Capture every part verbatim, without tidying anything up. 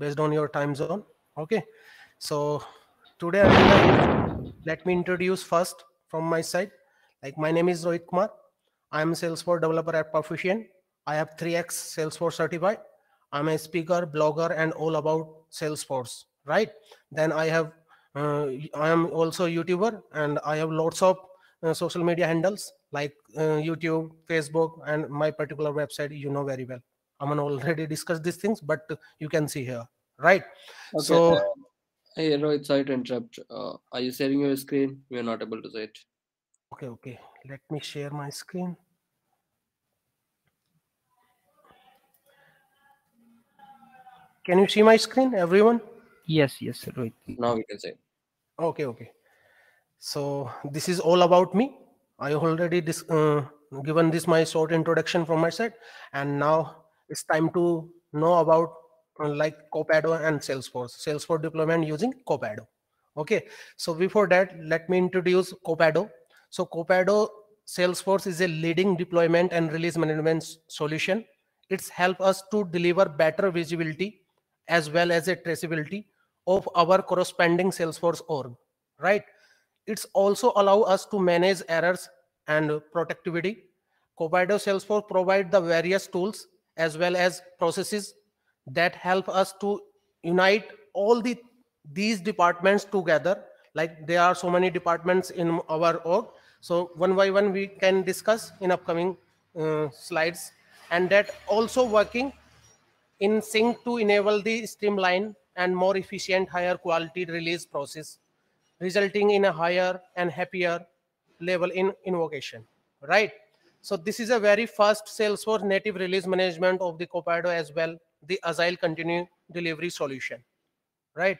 based on your time zone. Okay, so today I'm gonna, let me introduce first from my side. Like, my name is Rohit Kumar. I am a Salesforce developer at Perficient. I have three X Salesforce certified. I'm a speaker, blogger, and all about Salesforce. Right? Then I have, uh, I am also a YouTuber, and I have lots of uh, social media handles like uh, YouTube, Facebook, and my particular website. You know very well. I'm gonna already discuss these things, but you can see here. Right? Okay. So, uh, hey Rohit, sorry to interrupt. Uh, are you sharing your screen? We are not able to see it. Okay, okay. Let me share my screen. Can you see my screen, everyone? Yes, yes, Rohit. Now we can see. Okay, okay. So this is all about me. I already dis uh, given this my short introduction from my side, and now it's time to know about uh, like Copado and Salesforce. Salesforce deployment using Copado. Okay. So before that, let me introduce Copado. So Copado Salesforce is a leading deployment and release management solution. It's helped us to deliver better visibility as well as a traceability of our corresponding Salesforce org, right? It's also allow us to manage errors and productivity. Copado Salesforce provide the various tools as well as processes that help us to unite all the these departments together. Like, there are so many departments in our org. So one by one we can discuss in upcoming uh, slides, and that also working in sync to enable the streamlined and more efficient higher quality release process, resulting in a higher and happier level in invocation, right? So this is a very fast Salesforce native release management of the Copado as well, the agile continuous delivery solution, right?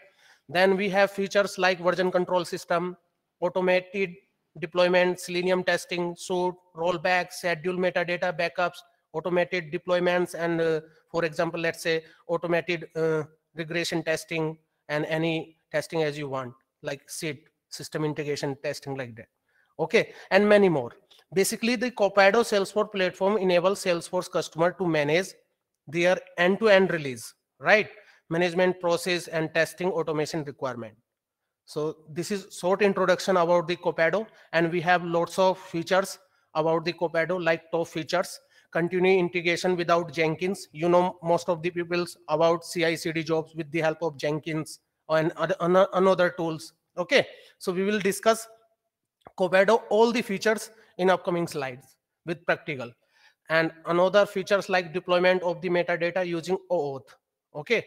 Then we have features like version control system, automated deployment, Selenium testing, suite, rollbacks, schedule metadata backups, automated deployments, and uh, for example, let's say automated uh, regression testing and any testing as you want, like S I T, system integration testing, like that. Okay, and many more. Basically, the Copado Salesforce platform enables Salesforce customer to manage their end-to-end release, right? Management process and testing automation requirement. So this is short introduction about the Copado, and we have lots of features about the Copado, like top features, continuous integration without Jenkins. You know, most of the people about C I C D jobs with the help of Jenkins and other, another tools. Okay, so we will discuss Copado, all the features in upcoming slides with practical. And another features like deployment of the metadata using OAuth. Okay.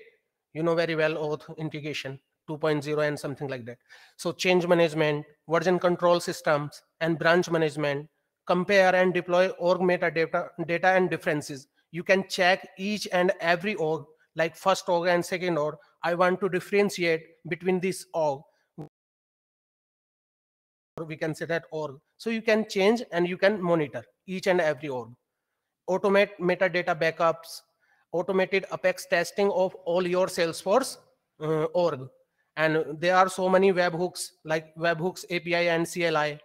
You know very well OAuth integration two point oh and something like that. So change management, version control systems, and branch management, compare and deploy org metadata data and differences. You can check each and every org, like first org and second org. I want to differentiate between this org. We can say that org. So you can change and you can monitor each and every org. Automate metadata backups, automated Apex testing of all your Salesforce uh, org. And there are so many webhooks, like webhooks, A P I, and C L I.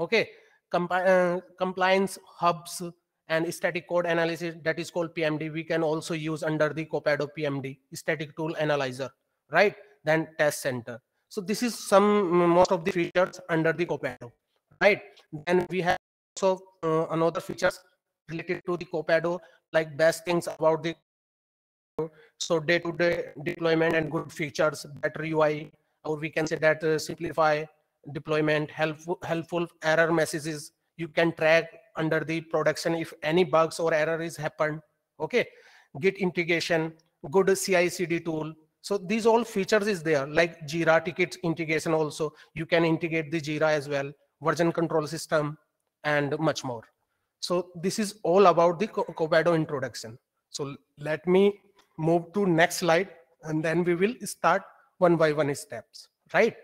Okay, Compi uh, compliance hubs and static code analysis, that is called P M D. We can also use under the Copado P M D, static tool analyzer, right? Then test center. So this is some, most of the features under the Copado, right? Then we have also uh, another features related to the Copado, like best things about the, so day-to-day deployment and good features, better U I, or we can say that uh, simplify deployment, helpful, helpful error messages. You can track under the production if any bugs or error is happened. Okay, Git integration, good C I C D tool. So these all features is there, like Jira ticket integration also. You can integrate the Jira as well, version control system, and much more. So this is all about the Copado introduction. So let me move to next slide, and then we will start one by one steps, right?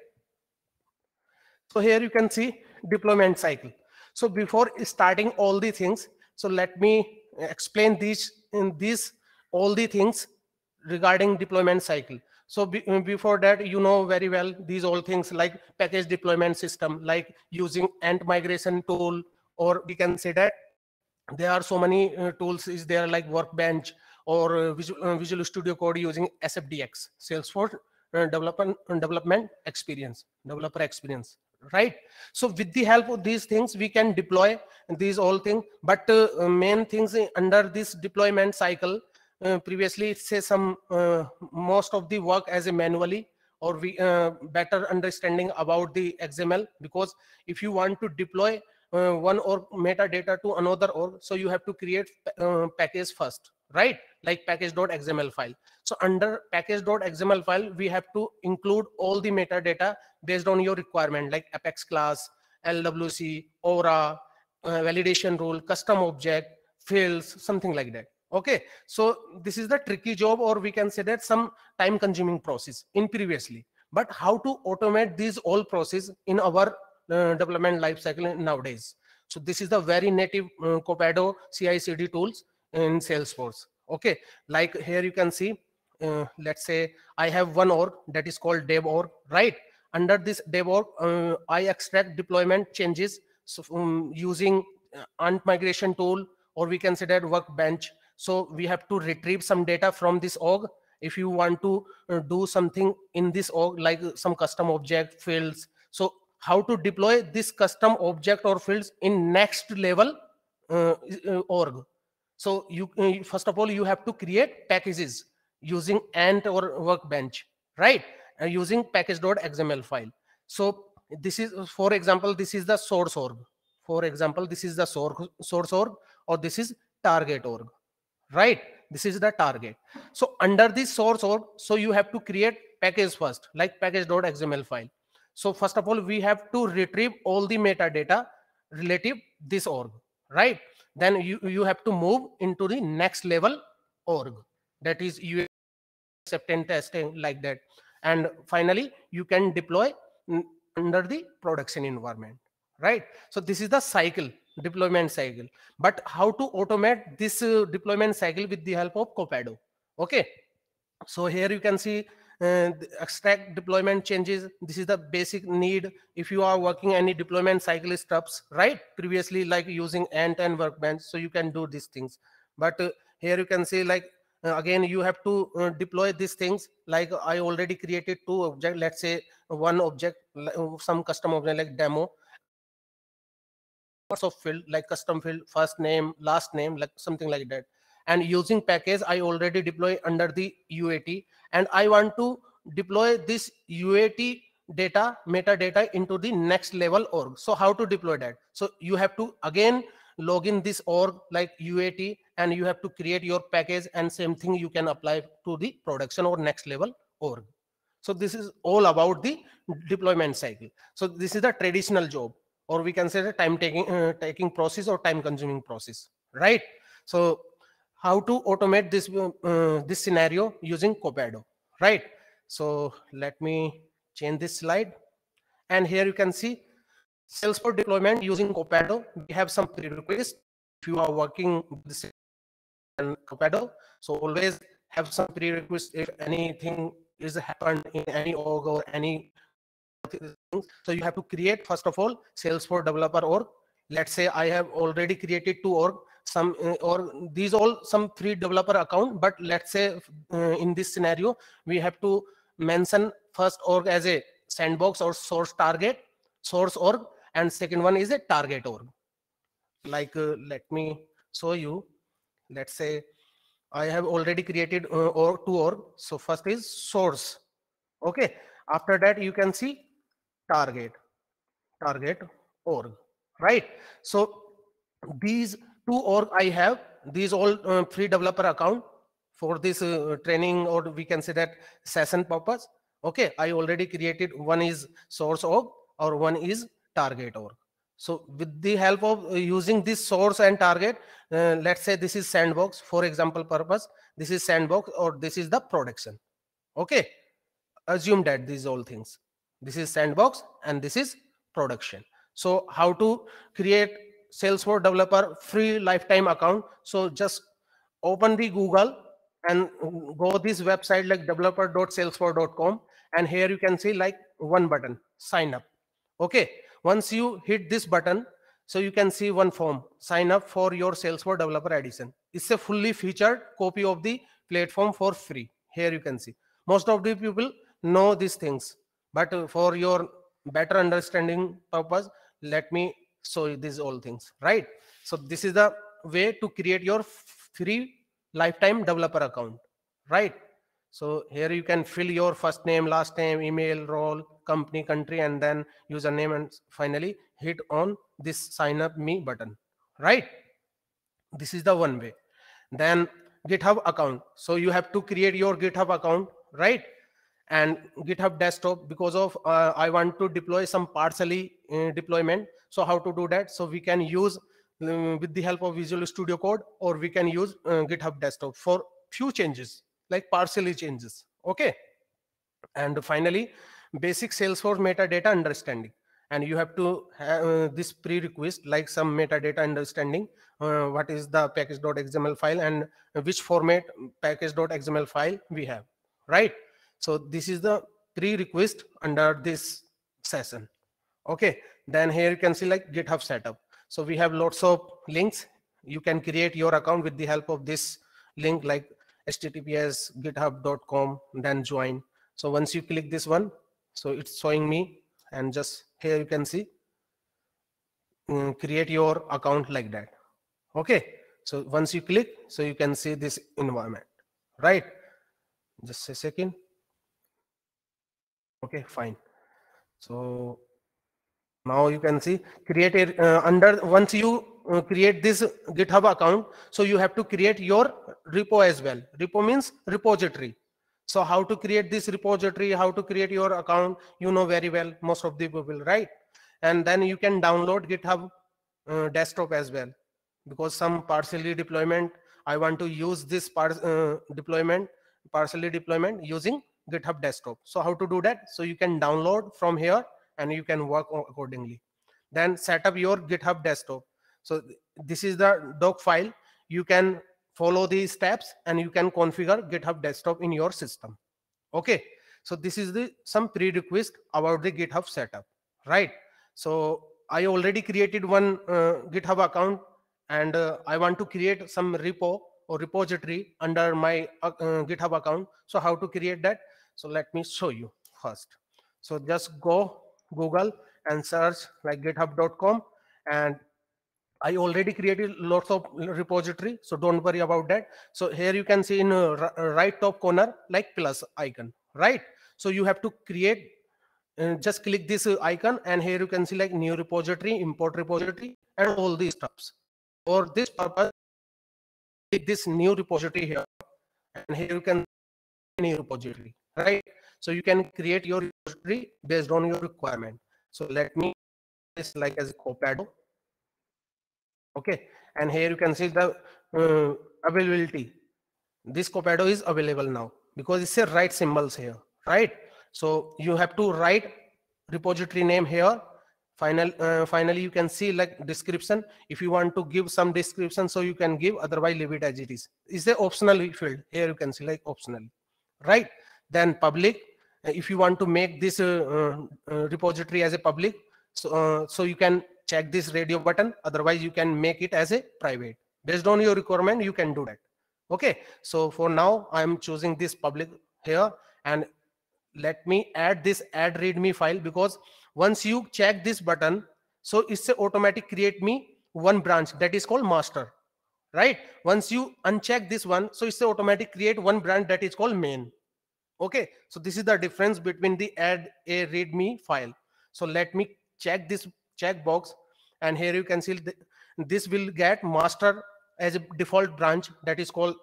So here you can see deployment cycle. So before starting all the things, so let me explain these in these all the things regarding deployment cycle. So be, before that, you know very well these all things like package deployment system, like using Ant migration tool, or we can say that there are so many uh, tools is there like Workbench, or Visual, uh, Visual Studio Code using S F D X, Salesforce uh, Developer Development Experience, Developer Experience, right? So with the help of these things, we can deploy these all things. But uh, main things under this deployment cycle, uh, previously it says some uh, most of the work as a manually, or we uh, better understanding about the X M L, because if you want to deploy uh, one or metadata to another org, so you have to create uh, package first, right? Like package.xml file. So under package.xml file, we have to include all the metadata based on your requirement, like Apex class, L W C, Aura, uh, validation rule, custom object, fields, something like that. Okay, so this is the tricky job, or we can say that some time consuming process in previously. But how to automate these all process in our uh, development lifecycle nowadays? So this is the very native uh, Copado C I C D tools in Salesforce. Okay, like here you can see, uh, let's say I have one org that is called dev org, right? Under this dev org, uh, I extract deployment changes, so, um, using uh, Ant migration tool, or we can say that Workbench. So we have to retrieve some data from this org. If you want to uh, do something in this org, like some custom object fields. So how to deploy this custom object or fields in next level uh, uh, org. So you uh, first of all, you have to create packages using Ant or Workbench, right? Uh, using package.xml file. So this is, for example, this is the source org. For example, this is the source, source org, or this is target org. Right, this is the target. So under this source org, so you have to create package first, like package.xml file. So first of all, we have to retrieve all the metadata relative this org, right? Then you, you have to move into the next level org, that is U A T acceptance testing, like that. And finally, you can deploy under the production environment, right? So this is the cycle, deployment cycle. But how to automate this uh, deployment cycle with the help of Copado? Okay, so here you can see uh, extract deployment changes. This is the basic need if you are working any deployment cycle steps, right? Previously, like using Ant and Workbench, so you can do these things. But uh, here you can see, like uh, again, you have to uh, deploy these things. Like I already created two objects. Let's say one object, some custom object like demo. Of field, like custom field, first name, last name, like something like that. And using package, I already deploy under the U A T, and I want to deploy this U A T data, metadata into the next level org. So how to deploy that? So you have to again log in this org like U A T, and you have to create your package, and same thing you can apply to the production or next level org. So this is all about the deployment cycle. So this is the traditional job, or we can say the time taking uh, taking process or time consuming process, right? So how to automate this uh, this scenario using Copado, right? So let me change this slide, and here you can see Salesforce deployment using Copado. We have some prerequisites if you are working with Copado. So always have some prerequisites if anything is happened in any org or any. So you have to create first of all Salesforce developer org. Let's say I have already created two org, some or these all some three developer account. But let's say uh, in this scenario, we have to mention first org as a sandbox or source target, source org, and second one is a target org. Like uh, let me show you. Let's say I have already created uh, or two org. So first is source. Okay. After that, you can see target target org, right? So these two org I have, these all uh, three developer account for this uh, training, or we can say that session purpose. Okay, I already created one is source org or one is target org. So with the help of using this source and target, uh, let's say this is sandbox, for example purpose, this is sandbox or this is the production. Okay, assume that these all things, this is sandbox and this is production. So how to create Salesforce developer free lifetime account? So just open the Google and go this website like developer dot salesforce dot com, and here you can see like one button, sign up. Okay, once you hit this button, So you can see one form, sign up for your Salesforce developer edition. It's a fully featured copy of the platform for free. Here you can see. Most of the people know these things, but for your better understanding purpose, let me show you these all things, right? So this is the way to create your free lifetime developer account, right? So here you can fill your first name, last name, email, role, company, country, and then username, and finally hit on this sign up me button, right? This is the one way. Then GitHub account. So you have to create your GitHub account, right? And GitHub desktop, because of uh, I want to deploy some partially uh, deployment. So how to do that? So we can use um, with the help of Visual Studio Code, or we can use uh, GitHub desktop for few changes, like partially changes, okay? And finally, basic Salesforce metadata understanding. And you have to have uh, this prerequisite, like some metadata understanding, uh, what is the package.xml file and which format package.xml file we have, right? So this is the prerequisite under this session, okay? Then here you can see like GitHub setup. So we have lots of links. You can create your account with the help of this link, like H T T P S github dot com, then join. So once you click this one, so it's showing me, and just here you can see um, create your account like that, okay? So once you click, so you can see this environment, right? Just a second. Okay, fine. So now you can see create it uh, under once you Uh, create this GitHub account, so you have to create your repo as well. Repo means repository. So how to create this repository, how to create your account, you know very well, most of the people, right? And then you can download GitHub uh, desktop as well, because some partially deployment, I want to use this part uh, deployment partially deployment using GitHub desktop. So how to do that? So you can download from here and you can work accordingly. Then set up your GitHub desktop. So this is the doc file. You can follow these steps and you can configure GitHub desktop in your system. Okay. So this is the some prerequisite about the GitHub setup, right? So I already created one uh, GitHub account, and uh, I want to create some repo or repository under my uh, uh, GitHub account. So how to create that? So let me show you first. So just go Google and search like github dot com, and I already created lots of repository, so don't worry about that. So here you can see in right top corner like plus icon, right? So you have to create, uh, just click this icon, and here you can see like new repository, import repository, and all these steps. For this purpose, click this new repository here, and here you can new repository, right? So you can create your repository based on your requirement. So let me this like as Copado. Okay, and here you can see the uh, availability. This Copado is available now because it's a write symbols here, right? So you have to write repository name here. Final, uh, finally, you can see like description. If you want to give some description, so you can give, otherwise leave it as it is. It's the optional field. Here you can see like optional, right? Then public. If you want to make this uh, uh, repository as a public, so uh, so you can check this radio button, otherwise you can make it as a private. Based on your requirement, you can do that. Okay, so for now I am choosing this public here, and let me add this add readme file, because once you check this button, so it's a automatic create me one branch that is called master, right? Once you uncheck this one, so it's a automatic create one branch that is called main. Okay, so this is the difference between the add a readme file. So let me check this checkbox, and here you can see th this will get master as a default branch that is called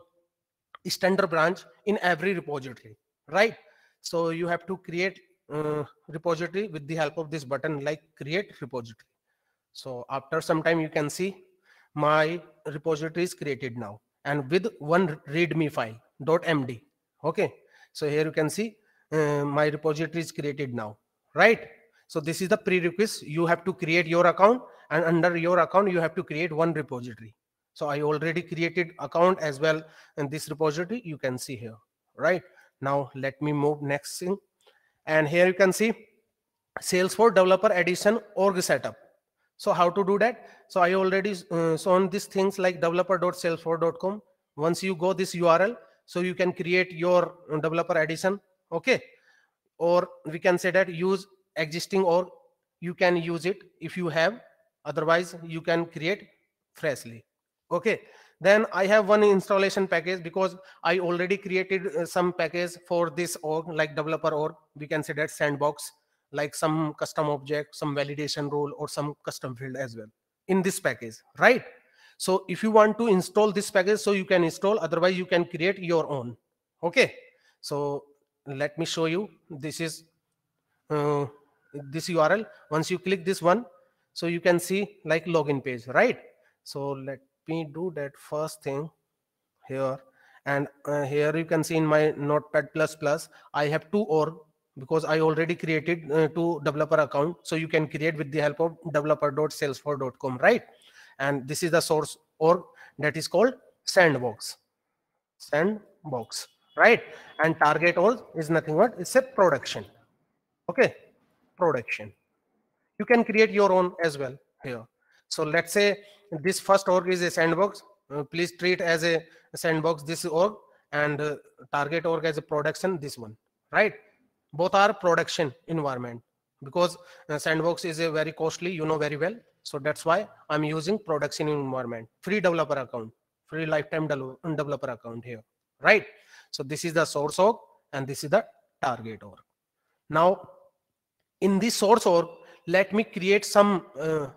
standard branch in every repository, right? So you have to create uh, repository with the help of this button like create repository. So after some time you can see my repository is created now, and with one readme file .md. Okay, so here you can see uh, my repository is created now, right? So this is the prerequisite. You have to create your account, and under your account you have to create one repository. So I already created account as well, and this repository you can see here, right? Now let me move next thing, and here you can see Salesforce Developer Edition org setup. So how to do that? So I already uh, shown these things like developer dot salesforce dot com. Once you go this U R L, so you can create your developer edition, okay? Or we can say that use existing, or you can use it if you have, otherwise you can create freshly, okay? Then I have one installation package because I already created some package for this org, like developer org. We can say that sandbox, like some custom object, some validation rule, or some custom field as well in this package, right? So if you want to install this package, so you can install, otherwise you can create your own, okay? So let me show you. This is uh, this U R L. Once you click this one, so you can see like login page, right? So let me do that first thing here, and uh, here you can see in my Notepad plus plus I have two org because I already created uh, two developer account, so you can create with the help of developer dot salesforce dot com, right? And this is the source org that is called sandbox, sandbox, right? And target org is nothing but it's a production, okay? Production. You can create your own as well here. So let's say this first org is a sandbox. Uh, please treat as a sandbox this org, and uh, target org as a production this one, right? Both are production environment because uh, sandbox is a very costly, you know very well. So that's why I'm using production environment, free developer account, free lifetime developer account here, right? So this is the source org and this is the target org. Now in this source org, let me create some uh,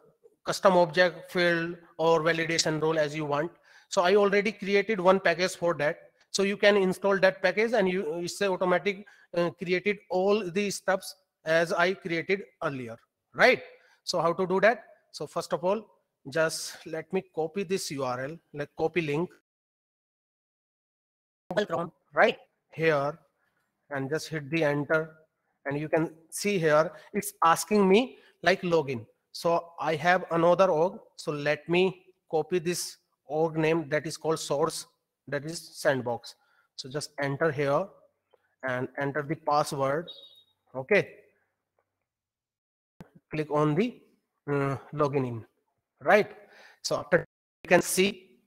custom object, field, or validation role as you want. So I already created one package for that. So you can install that package and you it's automatic uh, created all these steps as I created earlier, right? So how to do that? So first of all, just let me copy this U R L, like copy link, right here, and just hit the enter, and you can see here it's asking me like login. So I have another org, so let me copy this org name that is called source, that is sandbox. So just enter here and enter the password, okay? Click on the uh, login in, right? So after you can see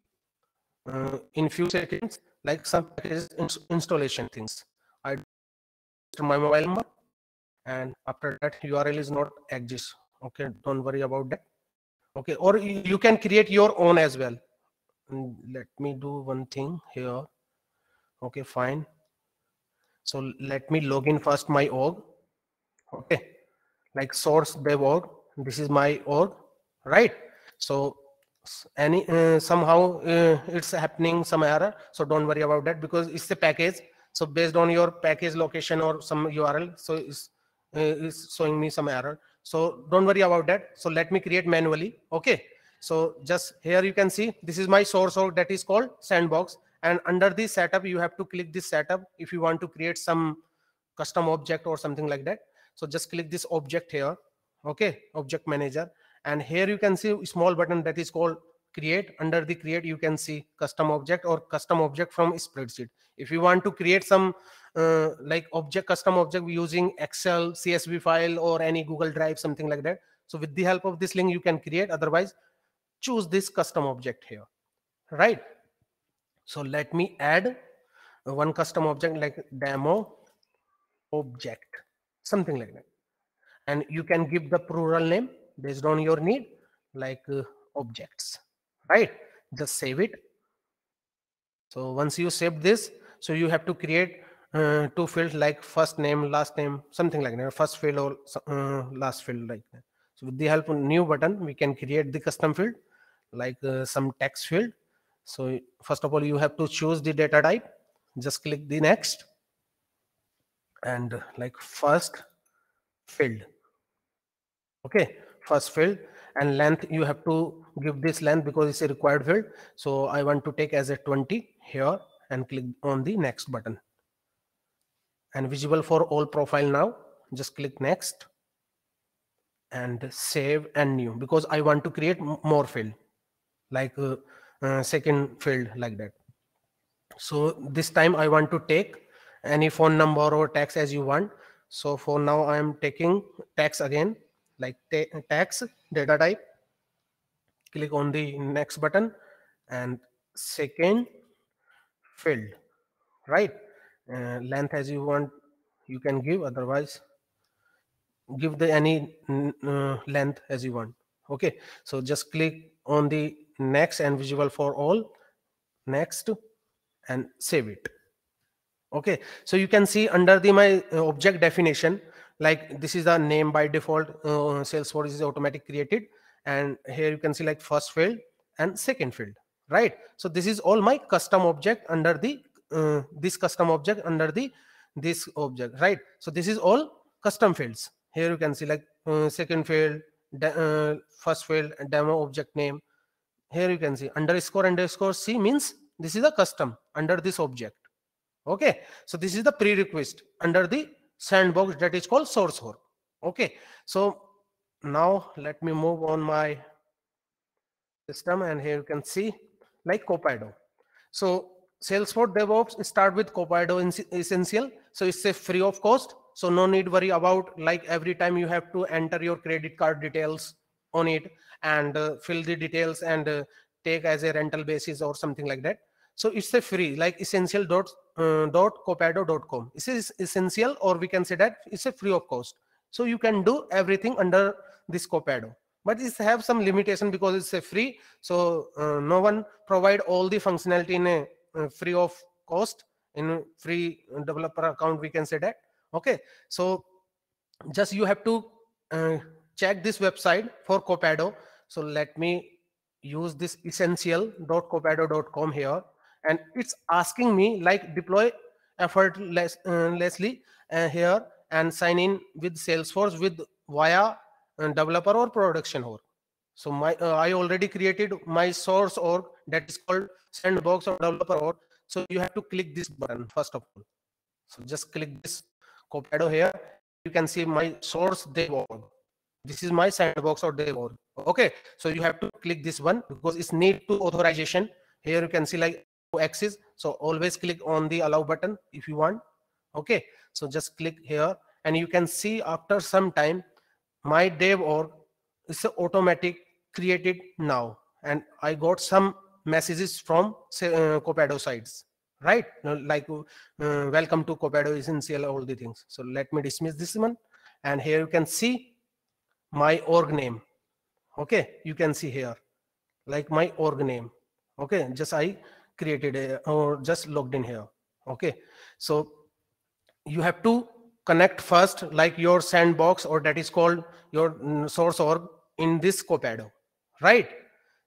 uh, in few seconds like some ins installation things. I to my mobile number, and after that U R L is not exist. Okay, don't worry about that. Okay, or you can create your own as well. Let me do one thing here. Okay, fine. So let me log in first my org. Okay, like source dev org. This is my org, right? So any uh, somehow uh, it's happening some error. So don't worry about that because it's a package. So based on your package location or some U R L, so it's, uh, it's showing me some error. So don't worry about that. So let me create manually, okay? So just here you can see, this is my source org that is called sandbox. And under this setup, you have to click this setup if you want to create some custom object or something like that. So just click this object here, okay? Object manager. And here you can see a small button that is called create. Under the create, you can see custom object or custom object from spreadsheet. If you want to create some Uh, like object, custom object using Excel, C S V file, or any Google Drive, something like that. So with the help of this link, you can create. Otherwise, choose this custom object here, right? So let me add one custom object like demo object, something like that. And you can give the plural name based on your need, like uh, objects, right? Just save it. So once you save this, so you have to create Uh, two fields like first name, last name, something like that, first field or uh, last field like that. So with the help of new button, we can create the custom field like uh, some text field. So first of all, you have to choose the data type. Just click the next and like first field. Okay, first field, and length you have to give this length because it's a required field. So I want to take as a twenty here and click on the next button. And visible for all profile now, just click next and save and new, because I want to create more field like uh, uh, second field like that. So this time I want to take any phone number or text as you want. So for now I am taking text again, like text data type click on the next button and second field, right? Uh, length as you want you can give, otherwise give the any uh, length as you want. Okay, so just click on the next and visual for all, next, and save it. Okay, so you can see under the my object definition, like this is the name by default, uh, Salesforce is automatic created, and here you can see like first field and second field, right? So this is all my custom object under the uh, this custom object under the this object, right? So this is all custom fields. Here you can see like uh, second field, uh, first field, demo object name. Here you can see underscore underscore C means this is a custom under this object. Okay, so this is the prerequisite under the sandbox that is called source org. Okay, so now let me move on my system, and here you can see like Copado. So Salesforce DevOps start with Copado Essential. So it's a free of cost. So no need worry about like every time you have to enter your credit card details on it and uh, fill the details and uh, take as a rental basis or something like that. So it's a free like essential dot uh, dot copado dot com. This is essential, or we can say that it's a free of cost. So you can do everything under this Copado, but it have some limitation because it's a free. So uh, no one provide all the functionality in a uh, free of cost, in free developer account, we can say that. Okay, so just you have to uh, check this website for Copado. So let me use this essential dot copado dot com here, and it's asking me like deploy effortlessly uh, here and sign in with Salesforce with via uh, developer or production org. So my uh, I already created my source org that is called sandbox or developer org. So you have to click this button first of all. So just click this Copado here. You can see my source dev org. This is my sandbox or dev org. Okay, so you have to click this one because it's need to authorization. Here you can see like axis, so always click on the allow button if you want. Okay, so just click here, and you can see after some time my dev org is automatic created now, and I got some messages from say, uh, Copado sites, right? Like uh, welcome to Copado Essential, all the things. So let me dismiss this one, and here you can see my org name. Okay, you can see here like my org name. Okay, just I created a, or just logged in here. Okay, so you have to connect first like your sandbox or that is called your source org in this Copado, right?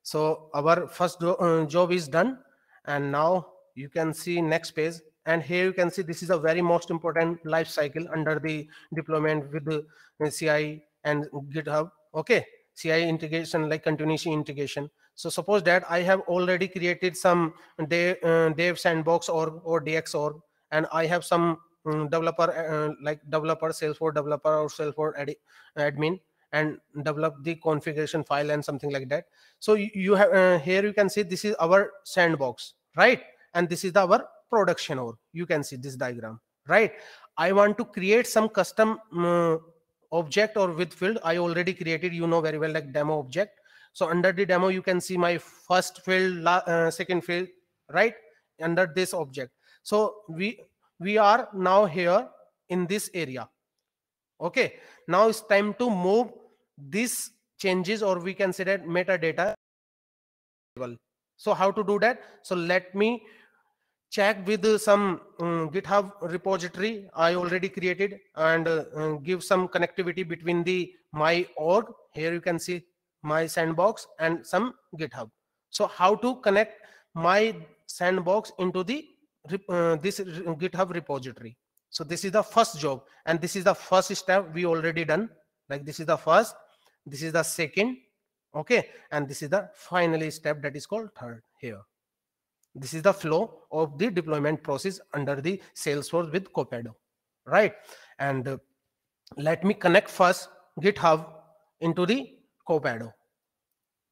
So our first uh, job is done, and now you can see next page, and here you can see this is a very most important life cycle under the deployment with the C I and GitHub. Okay, C I integration like continuous integration. So suppose that I have already created some dev, uh, dev sandbox org or D X org, and I have some um, developer uh, like developer Salesforce developer or Salesforce ad admin and develop the configuration file and something like that. So you, you have uh, here you can see this is our sandbox, right? And this is the, our production org. You can see this diagram, right? I want to create some custom uh, object or with field. I already created, you know very well, like demo object. So under the demo you can see my first field, uh, second field, right, under this object. So we we are now here in this area. Okay, now it's time to move these changes, or we can say that metadata. So how to do that? So let me check with some um, GitHub repository I already created, and uh, uh, give some connectivity between the my org. Here you can see my sandbox and some GitHub. So how to connect my sandbox into the uh, this GitHub repository? So this is the first job, and this is the first step we already done. Like this is the first, this is the second, okay, and this is the final step that is called third here. This is the flow of the deployment process under the Salesforce with Copado, right? And uh, let me connect first GitHub into the Copado.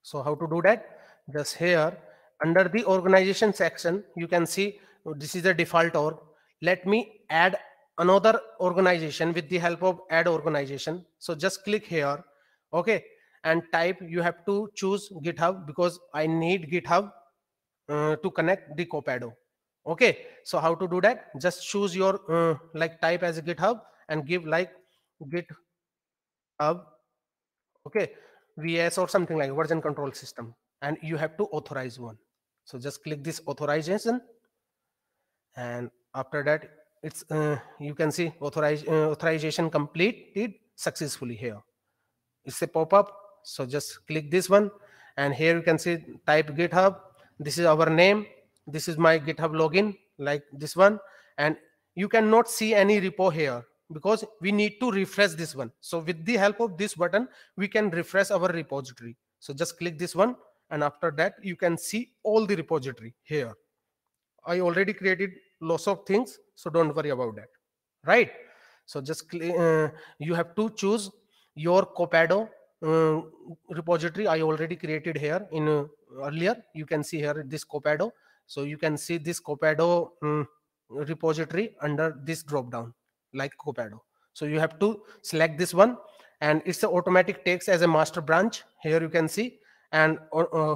So how to do that? Just here under the organization section, you can see this is the default org. Let me add another organization with the help of add organization. So just click here. Okay, and type, you have to choose GitHub because I need GitHub uh, to connect the Copado. Okay, so how to do that? Just choose your uh, like type as GitHub and give like GitHub, okay, V S or something like version control system, and you have to authorize one. So just click this authorization, and after that it's uh, you can see authorize, uh, authorization completed successfully. Here it's a pop-up, so just click this one, and here you can see type GitHub. This is our name, this is my GitHub login, like this one, and you cannot see any repo here because we need to refresh this one. So with the help of this button we can refresh our repository. So just click this one, and after that you can see all the repository here. I already created lots of things, so don't worry about that, right? So just uh, you have to choose your Copado uh, repository. I already created here in uh, earlier, you can see here this Copado. So you can see this Copado um, repository under this drop down, like Copado. So you have to select this one, and it's an automatic text as a master branch. Here you can see, and uh,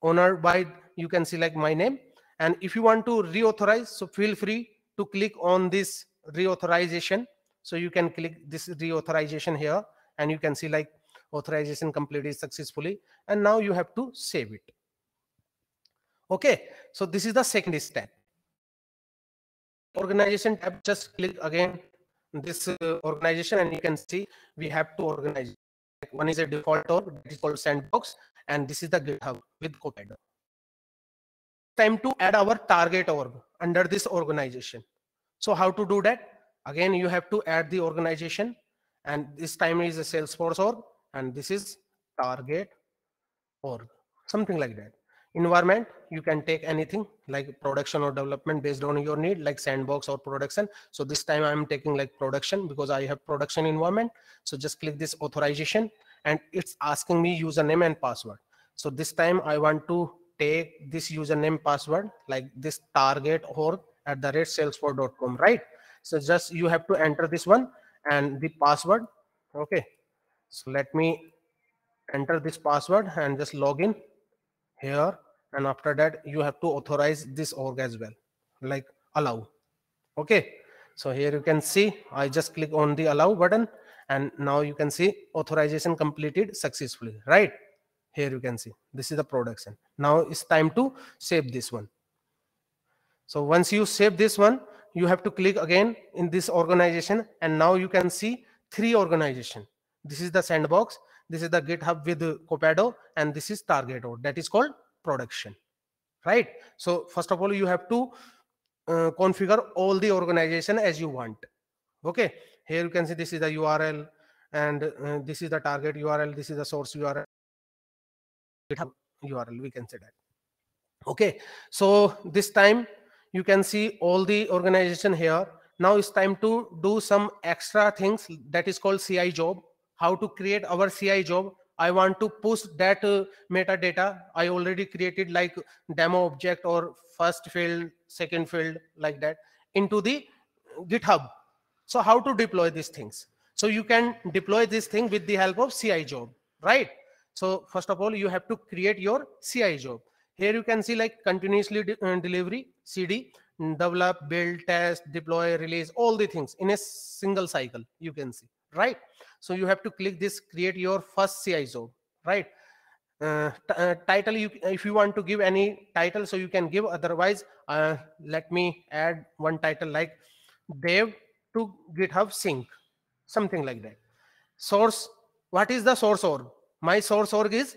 owner by, you can see like my name. And if you want to reauthorize, so feel free to click on this reauthorization. So you can click this reauthorization here, and you can see like authorization completed successfully, and now you have to save it. Okay, so this is the second step. Organization tab, just click again this uh, organization, and you can see we have two organizations. One is a default org, that is called sandbox, and this is the GitHub with Copado. Time to add our target org under this organization. So how to do that? Again, you have to add the organization, and this time is a Salesforce org, and this is target org, something like that. Environment, you can take anything like production or development based on your need, like sandbox or production. So this time I'm taking like production because I have production environment. So just click this authorization, and it's asking me username and password. So this time I want to take this username password like this target org at the rate salesforce dot com, right? So just you have to enter this one and the password. Okay, so let me enter this password and just log in here, and after that you have to authorize this org as well, like allow. Okay, so here you can see I just click on the allow button, and now you can see authorization completed successfully, right? Here you can see this is the production. Now it's time to save this one. So once you save this one, you have to click again in this organization, and now you can see three organization. This is the sandbox, this is the GitHub with Copado, and this is target org, that is called production, right? So first of all, you have to uh, configure all the organization as you want. Okay, here you can see this is the U R L, and uh, this is the target U R L, this is the source U R L, GitHub U R L, we can say that. Okay, so this time you can see all the organization here. Now it's time to do some extra things, that is called C I job. How to create our C I job? I want to push that uh, metadata. I already created like demo object or first field, second field, like that into the GitHub. So how to deploy these things? So you can deploy this thing with the help of C I job, right? So first of all, you have to create your C I job. Here you can see like continuously de uh, delivery, C D, develop, build, test, deploy, release, all the things in a single cycle, you can see, right? So you have to click this create your first C I job, right? Uh, uh, title, you, if you want to give any title, so you can give. Otherwise, uh, let me add one title like dev to GitHub sync, something like that. Source, what is the source org? My source org is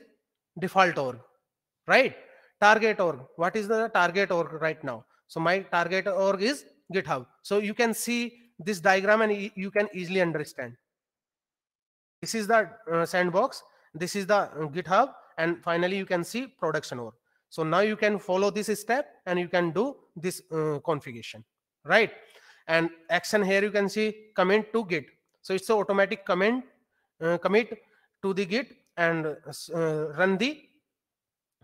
default org, right? Target org, what is the target org right now? So my target org is GitHub. So you can see this diagram and e you can easily understand. This is the uh, sandbox, this is the uh, GitHub, and finally you can see production org. So now you can follow this step and you can do this uh, configuration, right? And action, here you can see commit to Git. So it's an automatic commit, uh, commit to the Git, and uh, run the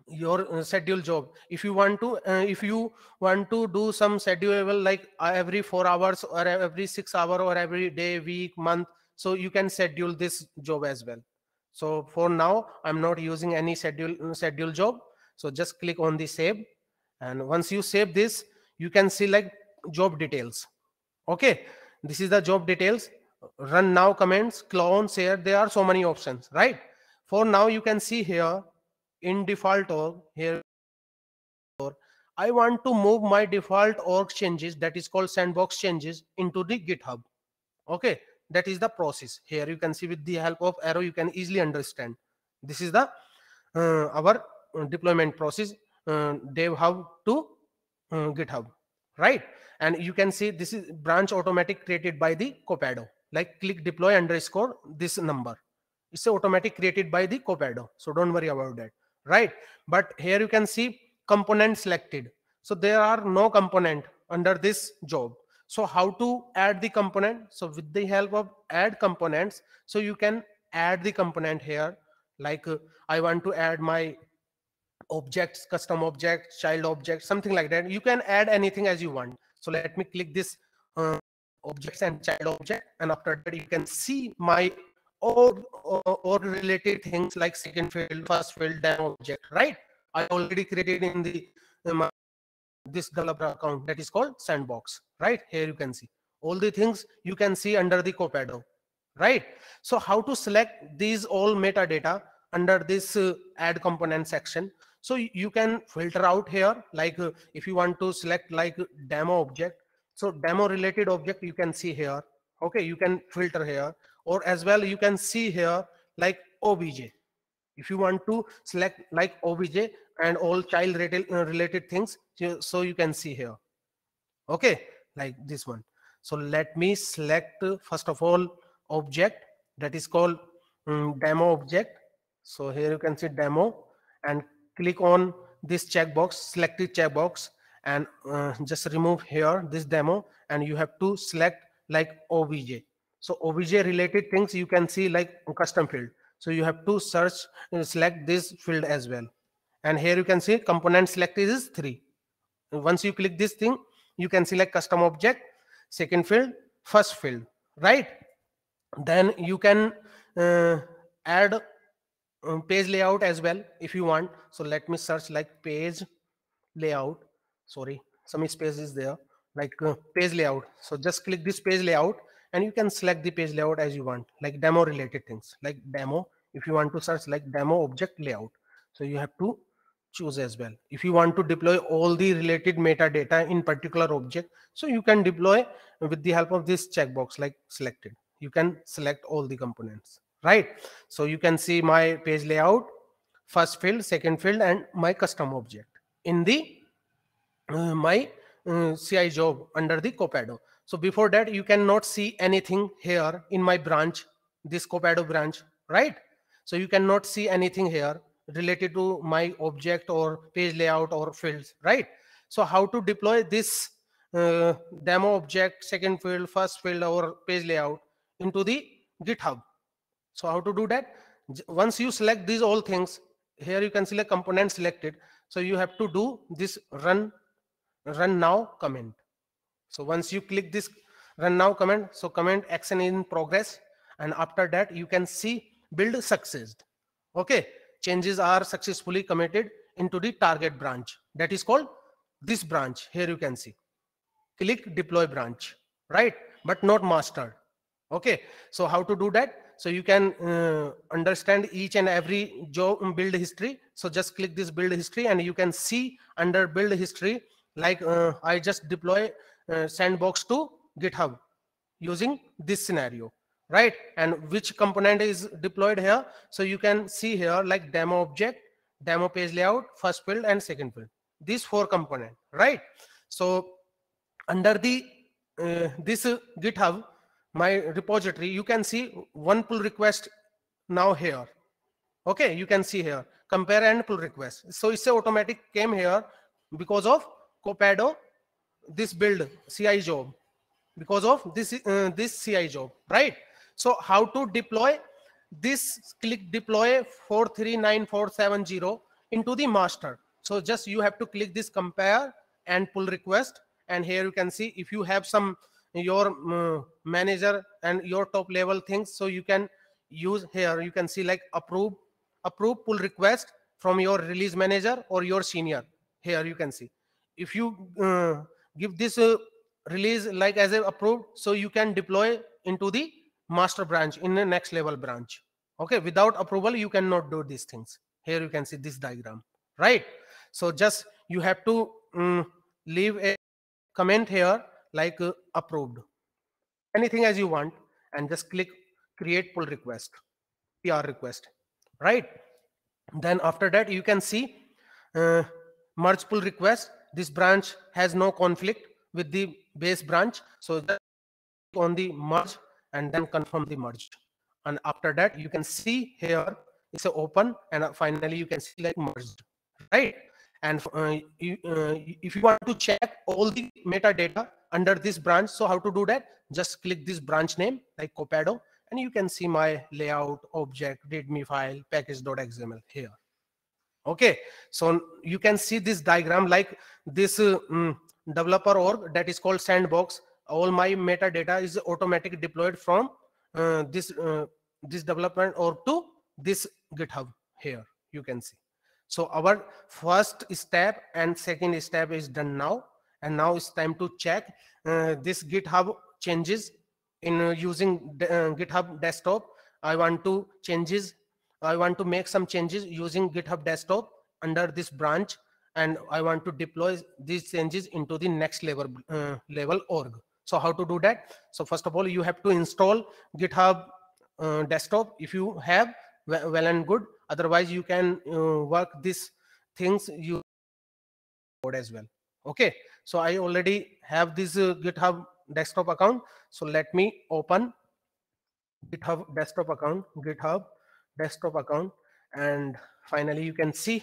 your uh, schedule job. If you want to uh, if you want to do some schedulable like uh, every four hours or every six hour or every day, week, month, so you can schedule this job as well. So for now, I'm not using any schedule schedule job. So just click on the save. And once you save this, you can see like job details. Okay, this is the job details. Run now commands, clone, share. There are so many options, right? For now, you can see here in default org here. I want to move my default org changes, that is called sandbox changes, into the GitHub. Okay, that is the process. Here you can see with the help of arrow, you can easily understand. This is the uh, our deployment process, uh, DevHub to uh, GitHub, right? And you can see this is branch automatic created by the Copado. Like click deploy underscore this number. It's automatic created by the Copado. So don't worry about that, right? But here you can see component selected. So there are no component under this job. So how to add the component? So with the help of add components, so you can add the component here. Like uh, I want to add my objects, custom object, child object, something like that. You can add anything as you want. So let me click this uh, objects and child object, and after that you can see my or or related things like second field, first field, demo object, right? I already created in the um, this developer account, that is called sandbox, right? Here you can see all the things you can see under the Copado, right? So how to select these all metadata under this uh, add component section? So you can filter out here, like uh, if you want to select like demo object, so demo related object you can see here. Okay, you can filter here, or as well you can see here like obj. If you want to select like obj and all child related things, so you can see here. Okay, like this one. So let me select first of all object, that is called um, demo object. So here you can see demo, and click on this checkbox, selected checkbox, and uh, just remove here this demo, and you have to select like obj. So obj related things you can see like custom field. So you have to search and select this field as well. And here you can see component selected is three. Once you click this thing, you can select custom object, second field, first field, right? Then you can uh, add um, page layout as well if you want. So let me search like page layout. Sorry, some space is there, like uh, page layout. So just click this page layout, and you can select the page layout as you want, like demo related things, like demo. If you want to search like demo object layout, so you have to choose as well. If you want to deploy all the related metadata in particular object, so you can deploy with the help of this checkbox, like selected. You can select all the components, right? So you can see my page layout, first field, second field, and my custom object in the uh, my uh, C I job under the Copado. So before that, you cannot see anything here in my branch, this Copado branch, right? So you cannot see anything here related to my object or page layout or fields, right? So how to deploy this uh, demo object, second field, first field, or page layout into the GitHub? So how to do that? Once you select these all things, here you can select component selected. So you have to do this run, run now command. So once you click this run now command, so command action in progress, and after that you can see build success. Okay, changes are successfully committed into the target branch, that is called this branch. Here you can see click deploy branch, right? But not mastered. Okay, so how to do that? So you can uh, understand each and every job build history. So just click this build history, and you can see under build history like uh, I just deploy Uh, sandbox to GitHub using this scenario, right? And which component is deployed here? So you can see here like demo object, demo page layout, first field, and second field. These four component, right? So under the uh, this uh, GitHub my repository, you can see one pull request now here. Okay, you can see here compare and pull request. So it's a automatic came here because of Copado. This build C I job because of this uh, this C I job, right? So how to deploy this? Click deploy four three nine four seven zero into the master. So just you have to click this compare and pull request, and here you can see if you have some your uh, manager and your top level things, so you can use here. You can see like approve, approve pull request from your release manager or your senior. Here you can see. If you uh, give this uh, release like as a approved, so you can deploy into the master branch in the next level branch. Okay, without approval you cannot do these things. Here you can see this diagram, right? So just you have to um, leave a comment here like uh, approved, anything as you want, and just click create pull request, P R request, right? Then after that you can see uh, merge pull request. This branch has no conflict with the base branch, so just click on the merge and then confirm the merge. And after that you can see here it's open, and finally you can see like merged, right? And uh, you, uh, if you want to check all the metadata under this branch, so how to do that? Just click this branch name like Copado, and you can see my layout, object, readme file, package.xml here. Okay, so you can see this diagram like this uh, um, developer org that is called sandbox. All my metadata is automatically deployed from uh, this uh, this development org to this GitHub. Here you can see. So our first step and second step is done now, and now it's time to check uh, this GitHub changes in uh, using the, uh, GitHub desktop. I want to changes I want to make some changes using GitHub desktop under this branch, and I want to deploy these changes into the next level uh, level org. So how to do that? So first of all you have to install GitHub uh, desktop. If you have, well and good, otherwise you can uh, work these things you code as well. Okay, so I already have this uh, GitHub desktop account, so let me open GitHub desktop account, GitHub desktop account, and finally you can see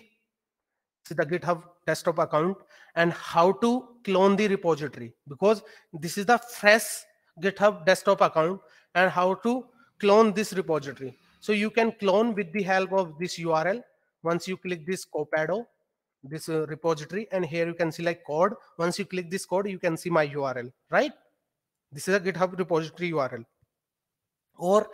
see the GitHub desktop account and how to clone the repository, because this is the fresh GitHub desktop account, and how to clone this repository. So you can clone with the help of this U R L. Once you click this Copado, this uh, repository, and here you can see like code. Once you click this code, you can see my U R L, right? This is a GitHub repository U R L. Or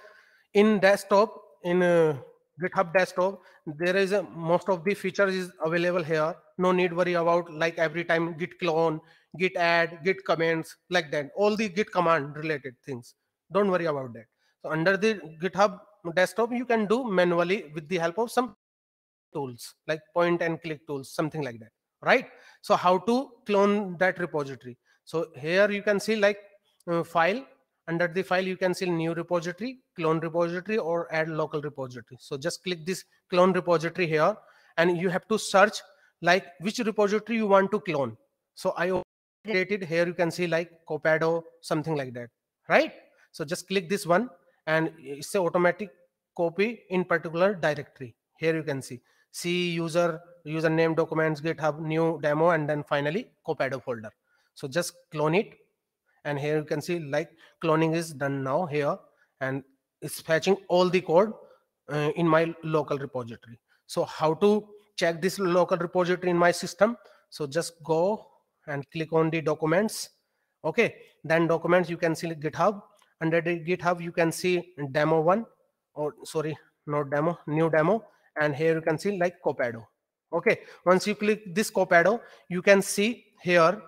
in desktop, in uh, GitHub desktop, there is a, most of the features is available here. No need worry about like every time git clone, git add, git comments, like that. All the git command related things. Don't worry about that. So under the GitHub desktop you can do manually with the help of some tools like point and click tools, something like that, right? So how to clone that repository? So here you can see like uh, file, under the file you can see new repository, clone repository, or add local repository. So just click this clone repository here, and you have to search like which repository you want to clone. So I created here, you can see like Copado, something like that, right? So just click this one, and it's an automatic copy in particular directory. Here you can see see user, username, documents, GitHub, new demo, and then finally Copado folder. So just clone it, and here you can see like cloning is done now here, and it's fetching all the code uh, in my local repository. So how to check this local repository in my system? So just go and click on the documents. Okay, then documents you can see GitHub. Under the GitHub you can see demo one, or sorry, not demo, new demo, and here you can see like Copado. Okay, once you click this Copado, you can see here,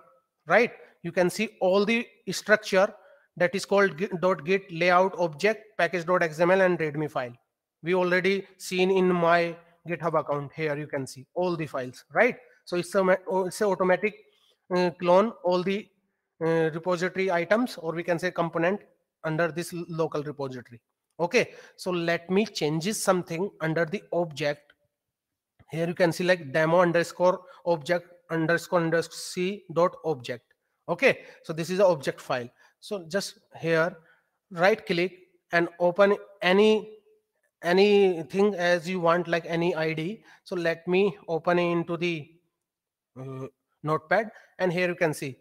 right? You can see all the structure that is called .git layout object package.xml and readme file. We already seen in my GitHub account. Here you can see all the files, right? So it's a it's a automatic uh, clone all the uh, repository items, or we can say component, under this local repository. Okay, so let me changes something under the object. Here you can see like demo underscore object underscore underscore c dot object. Okay, so this is the object file. So just here right click and open any anything as you want, like any I D. So let me open into the uh, notepad, and here you can see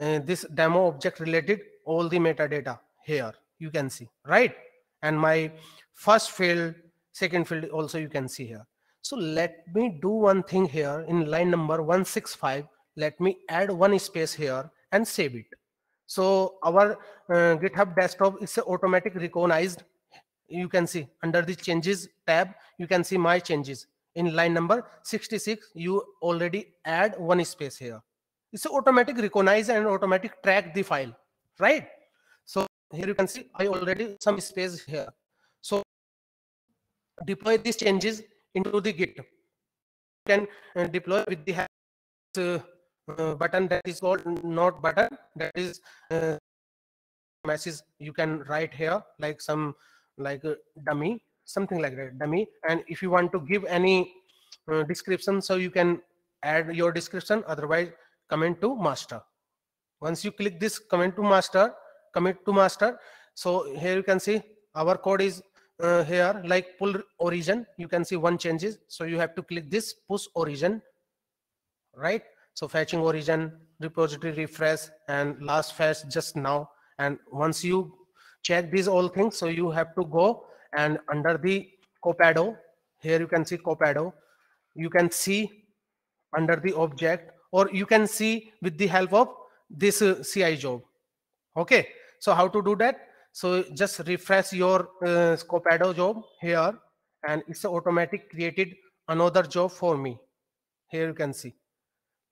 uh, this demo object related all the metadata. Here you can see, right? And my first field, second field also you can see here. So let me do one thing here in line number one sixty-five. Let me add one space here and save it. So our uh, GitHub desktop is automatic recognized you can see under the changes tab, you can see my changes. In line number sixty-six, you already add one space here. It's automatic recognize and automatic track the file, right? So here you can see I already some space here. So deploy these changes into the Git. You can deploy with the help of this, uh, button that is called not button, that is uh, message you can write here, like some like uh, dummy, something like that, dummy. And if you want to give any uh, description, so you can add your description, otherwise commit to master. Once you click this commit to master, commit to master, so here you can see our code is uh, here, like pull origin, you can see one changes, so you have to click this push origin, right? So fetching origin, repository refresh, and last fetch just now. And once you check these all things, so you have to go and under the Copado, here you can see Copado, you can see under the object, or you can see with the help of this uh, C I job. Okay, so how to do that? So just refresh your uh, Copado job here, and it's automatic created another job for me. Here you can see,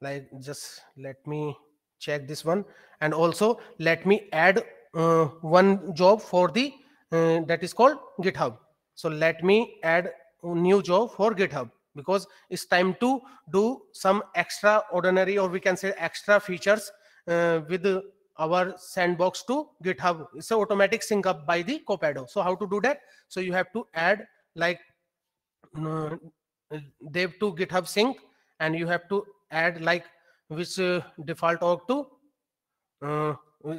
like just let me check this one, and also let me add uh, one job for the uh, that is called GitHub. So let me add a new job for GitHub, because it's time to do some extraordinary, or we can say extra features uh, with our sandbox to GitHub. It's an automatic sync up by the Copado. So how to do that? So you have to add like uh, dev to GitHub sync, and you have to add like which uh, default org to uh,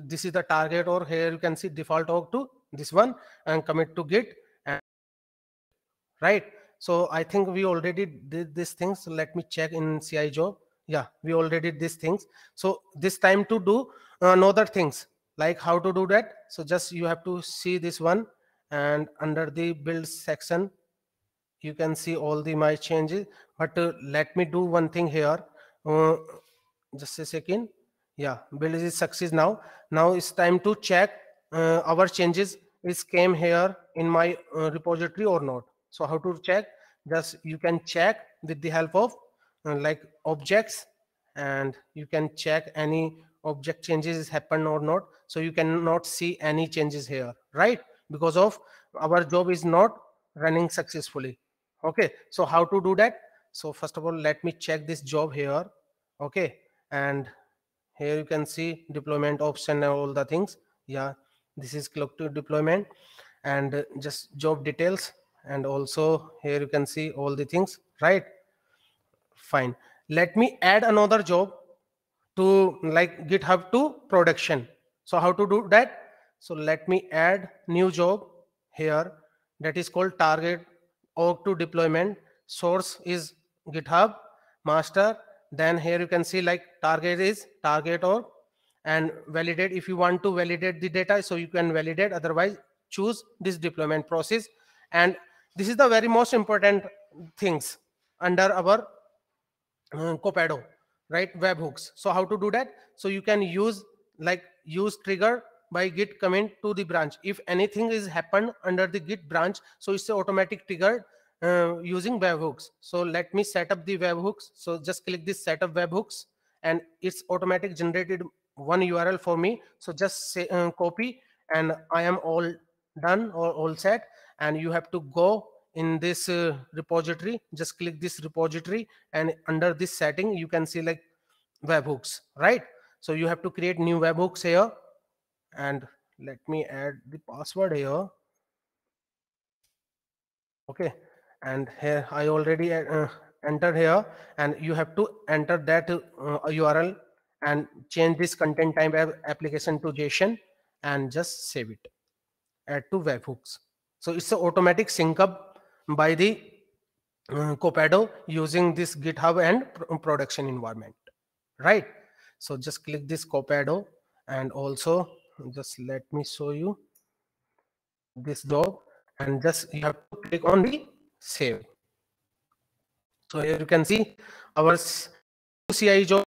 this is the target, or here you can see default org to this one, and commit to git, and, right? So I think we already did these things. So let me check in C I job. Yeah, we already did these things. So this time to do another things, like how to do that. So just you have to see this one, and under the build section you can see all the my changes. But uh, let me do one thing here. Uh, just a second. Yeah, build is success now. Now it's time to check uh, our changes is came here in my uh, repository or not. So how to check? Just you can check with the help of uh, like objects, and you can check any object changes happen or not. So you cannot see any changes here, right? Because of our job is not running successfully. Okay, so how to do that? So first of all, let me check this job here. Okay, and here you can see deployment option and all the things. Yeah, this is clock to deployment, and just job details, and also here you can see all the things, right? Fine, let me add another job to like GitHub to production. So how to do that? So let me add new job here, that is called target org to deployment, source is GitHub, master. Then here you can see like target is target org, and validate. If you want to validate the data, so you can validate, otherwise choose this deployment process. And this is the very most important things under our uh, Copado, right? Webhooks. So how to do that? So you can use like use trigger by git command to the branch. If anything is happened under the git branch, so it's an automatic trigger uh, using webhooks. So let me set up the webhooks. So just click this set up webhooks, and it's automatic generated one U R L for me. So just say, uh, copy, and I am all done or all set. And you have to go in this uh, repository, just click this repository, and under this setting you can see like webhooks, right? So you have to create new webhooks here, and let me add the password here. Okay, and here I already uh, entered here, and you have to enter that uh, U R L and change this content type application to JSON, and just save it, add to webhooks. So it's an automatic sync up by the uh, Copado using this GitHub and pr production environment, right? So just click this Copado, and also just let me show you this job, and just you have to click on the save. So here you can see our C I job.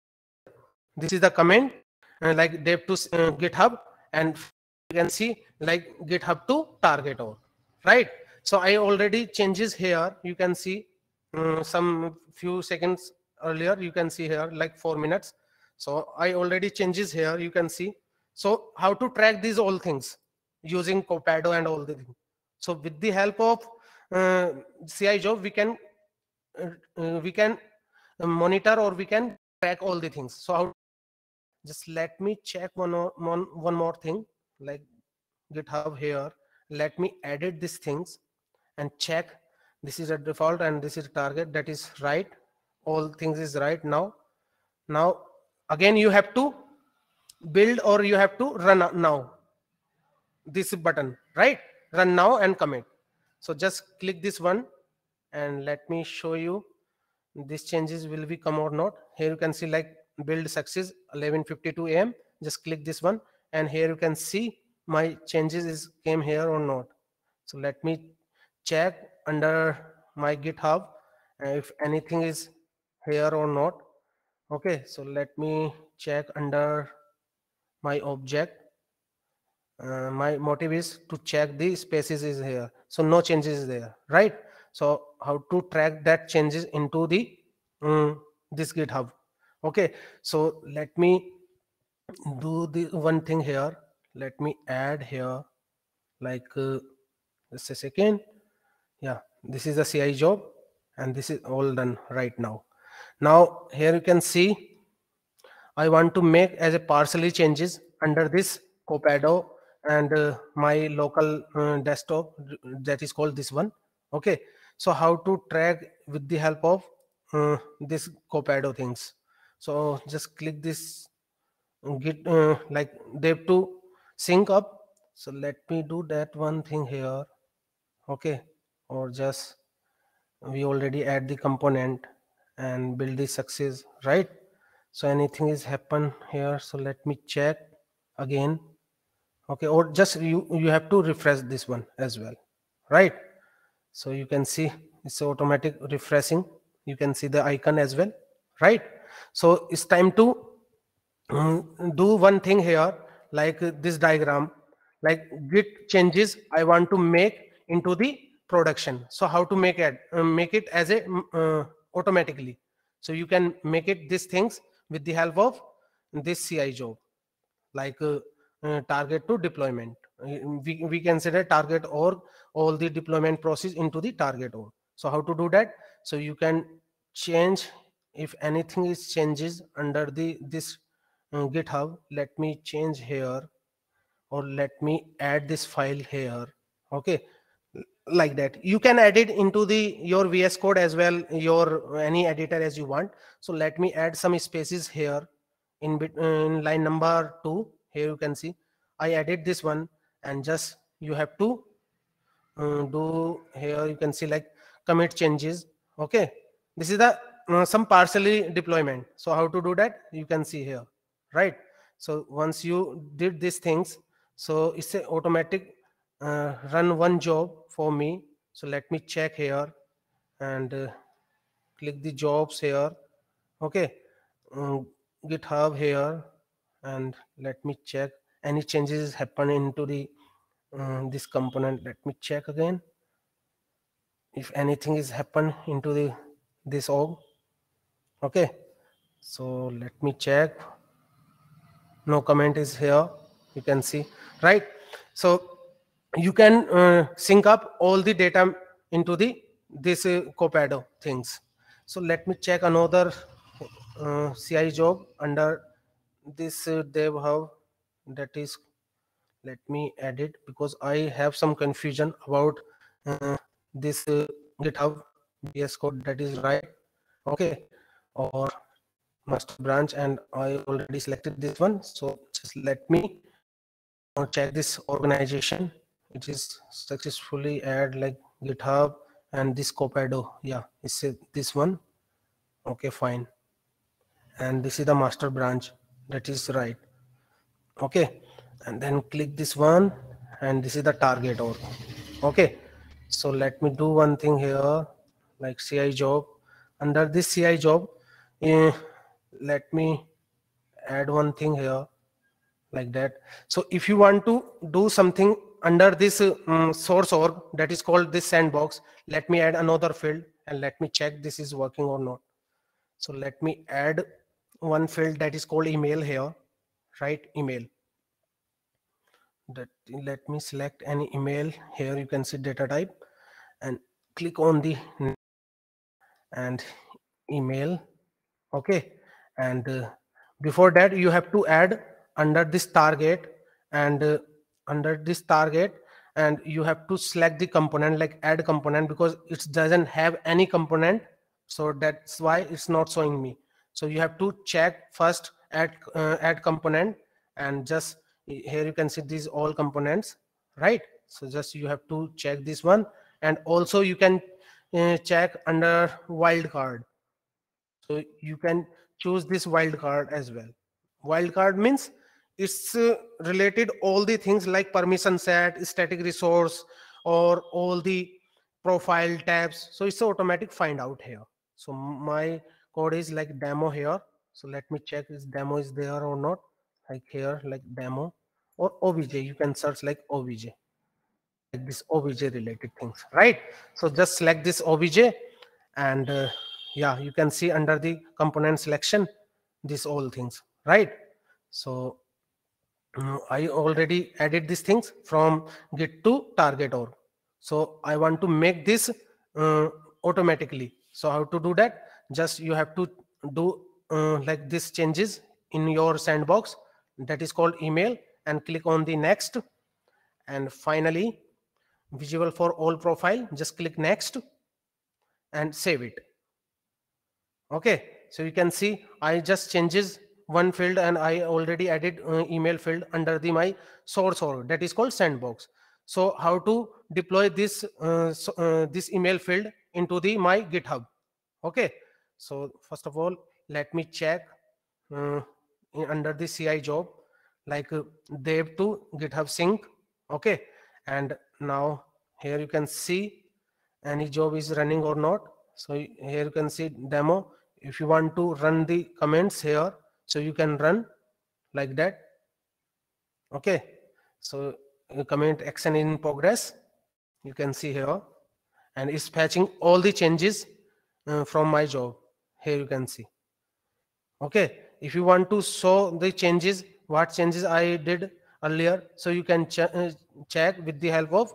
This is the command uh, like dev to uh, GitHub, and you can see like GitHub to target org. right? So I already changes here. You can see um, some few seconds earlier. You can see here like four minutes. So I already changes here. You can see. So how to track these all things using Copado and all the things. So with the help of uh, C I job, we can uh, we can monitor or we can track all the things. So how, just let me check one or one, one more thing like GitHub here. Let me edit these things and check. This is a default and this is a target. That is right. All things is right now. Now again you have to build or you have to run now. This button, right? Run now and commit. So just click this one and let me show you these changes will be come or not. Here you can see like build success eleven fifty-two A M. Just click this one and here you can see my changes is came here or not. So let me check under my GitHub if anything is here or not. Okay, so let me check under my object. Uh, my motive is to check the spaces is here, so no changes there, right? So how to track that changes into the um, this GitHub. Okay, so let me do the one thing here. Let me add here like uh, just a second. Yeah, this is the C I job and this is all done right now. Now here you can see I want to make as a partially changes under this Copado and uh, my local uh, desktop, that is called this one. Okay, so how to track with the help of uh, this Copado things. So just click this git uh, like dev to sync up. So let me do that one thing here. Okay, or just we already add the component and build the success, right? So anything is happen here. So let me check again. Okay, or just you you have to refresh this one as well, right? So you can see it's automatic refreshing. You can see the icon as well, right? So it's time to do one thing here like this diagram, like git changes I want to make into the production. So how to make it uh, make it as a uh, automatically. So you can make it these things with the help of this C I job like uh, Uh, target to deployment. We, we consider target org all the deployment process into the target org. So how to do that? So you can change if anything is changes under the this uh, GitHub. Let me change here or let me add this file here. Okay, like that. You can add it into the your V S Code as well, your any editor as you want. So let me add some spaces here in between line number two. Here you can see I added this one and just you have to um, do here. You can see like commit changes. Okay, this is the uh, some partially deployment. So how to do that? You can see here, right? So once you did these things, so it's a automatic uh, run one job for me. So let me check here and uh, click the jobs here. Okay, um, GitHub here. And let me check any changes happen into the um, this component. Let me check again if anything is happen into the this org. Okay, so let me check. No comment is here. You can see, right? So you can uh, sync up all the data into the this uh, Copado things. So let me check another uh, C I job under this uh, dev hub, that is, let me edit because I have some confusion about uh, this uh, GitHub V S Code, that is right. Okay, or master branch, and I already selected this one. So just let me check this organization. It is successfully add like GitHub and this Copado. Yeah, it's uh, this one. Okay, fine. And this is the master branch. That is right. Okay, and then click this one and this is the target org. Okay, so let me do one thing here like C I job. Under this C I job, eh, let me add one thing here like that. So if you want to do something under this um, source org that is called this sandbox, let me add another field and let me check this is working or not. So let me add one field that is called email here, right? Email. That, let me select any email here. You can see data type and click on the and email. Okay. And uh, before that you have to add under this target and uh, under this target and you have to select the component like add component, because it doesn't have any component, so that's why it's not showing me. So you have to check first add uh, add component, and just here you can see these all components, right? So just you have to check this one, and also you can uh, check under wildcard. So you can choose this wildcard as well. Wildcard means it's uh, related all the things like permission set, static resource, or all the profile tabs. So it's automatic find out here. So my code is like demo here. So let me check if demo is there or not. Like here, like demo or obj. You can search like obj, like this obj related things, right? So just select this obj, and uh, yeah, you can see under the component selection, this all things, right? So I already added these things from git to target org. So I want to make this uh, automatically. So how to do that? Just you have to do uh, like this changes in your sandbox that is called email, and click on the next, and finally visible for all profile, just click next and save it. Okay, so you can see I just changes one field, and I already added uh, email field under the my source org that is called sandbox. So how to deploy this uh, so, uh, this email field into the my GitHub? Okay, so first of all let me check uh, under the C I job, like uh, dev to GitHub sync. Okay, and now here you can see any job is running or not. So here you can see demo. If you want to run the comments here, so you can run like that. Okay, so comment action in progress, you can see here, and it's fetching all the changes uh, from my job. Here you can see. Okay, if you want to show the changes, what changes I did earlier, so you can ch check with the help of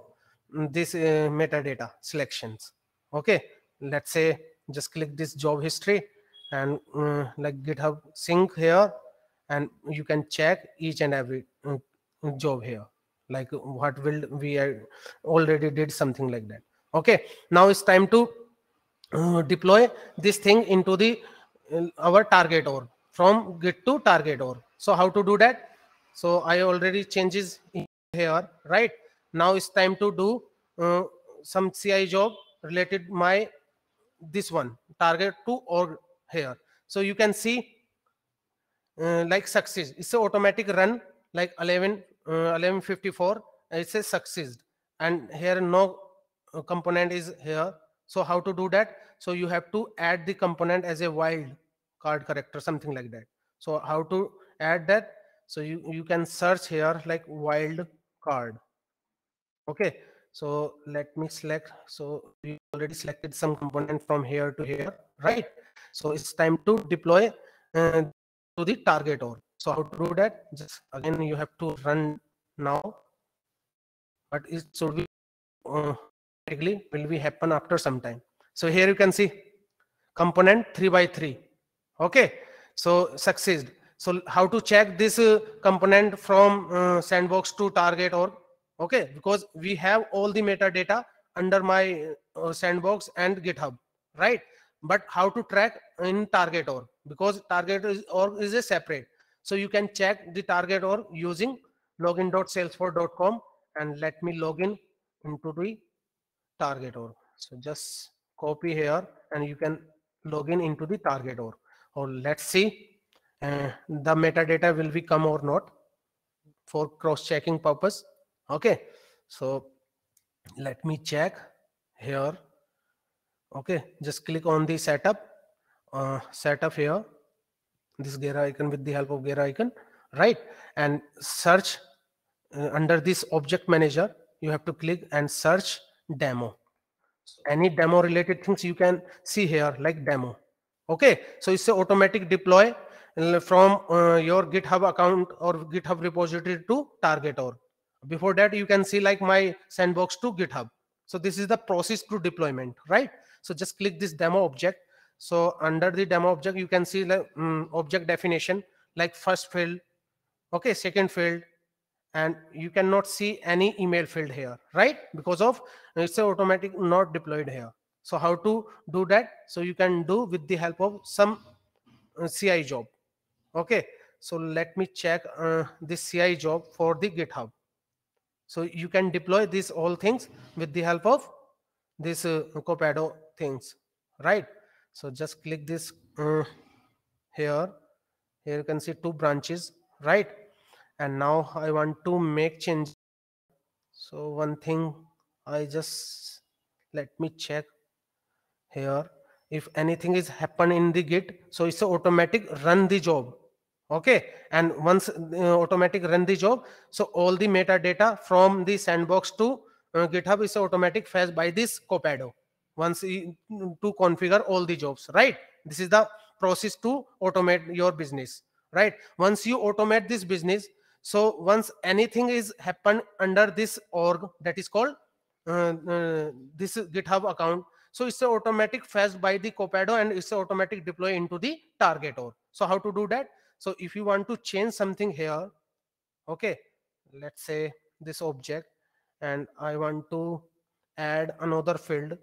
this uh, metadata selections. Okay, let's say just click this job history and uh, like GitHub sync here, and you can check each and every uh, job here, like what will we uh, already did, something like that. Okay, now it's time to uh, deploy this thing into the uh, our target org, from git to target org. So how to do that? So I already changes here, right? Now it's time to do uh, some C I job related my this one target to org here. So you can see uh, like success, it's an automatic run, like eleven fifty-four, it says success, and here no uh, component is here. So how to do that? So you have to add the component as a wild card character, something like that. So how to add that? So you you can search here like wild card. Okay, so let me select. So we already selected some component from here to here, right? So it's time to deploy uh, to the target org. So how to do that? Just again you have to run now, but it should be uh, will be happen after some time. So here you can see component three by three. Okay, so success. So how to check this uh, component from uh, sandbox to target org? Okay, because we have all the metadata under my uh, sandbox and GitHub, right? But how to track in target org, because target is, org is a separate. So you can check the target org using login dot salesforce dot com, and let me login into the target org. So just copy here, and you can login into the target org, or let's see uh, the metadata will be come or not for cross-checking purpose. Okay, so let me check here. Okay, just click on the setup uh, setup here, this gear icon, with the help of gear icon, right? And search uh, under this object manager, you have to click and search demo. Any demo related things you can see here, like demo. Okay, so it's an automatic deploy from uh, your GitHub account or GitHub repository to target. Or before that, you can see like my sandbox to GitHub. So this is the process to deployment, right? So just click this demo object. So under the demo object, you can see the um, object definition, like first field, okay, second field, and you cannot see any email field here, right? Because of it's automatic, not deployed here. So how to do that? So you can do with the help of some uh, C I job. Okay, so let me check uh, this C I job for the GitHub. So you can deploy these all things with the help of this uh, Copado things, right? So just click this uh, here. Here you can see two branches, right? And now I want to make change. So one thing, I just let me check here if anything is happen in the Git. So it's an automatic run the job. Okay, and once uh, automatic run the job, so all the metadata from the sandbox to uh, GitHub is automatic fetched by this Copado. Once you, to configure all the jobs, right? This is the process to automate your business, right? Once you automate this business, so once anything is happened under this org, that is called uh, uh, this GitHub account, so it's an automatic fetched by the Copado and it's an automatic deploy into the target org. So how to do that? So if you want to change something here, okay, let's say this object, and I want to add another field.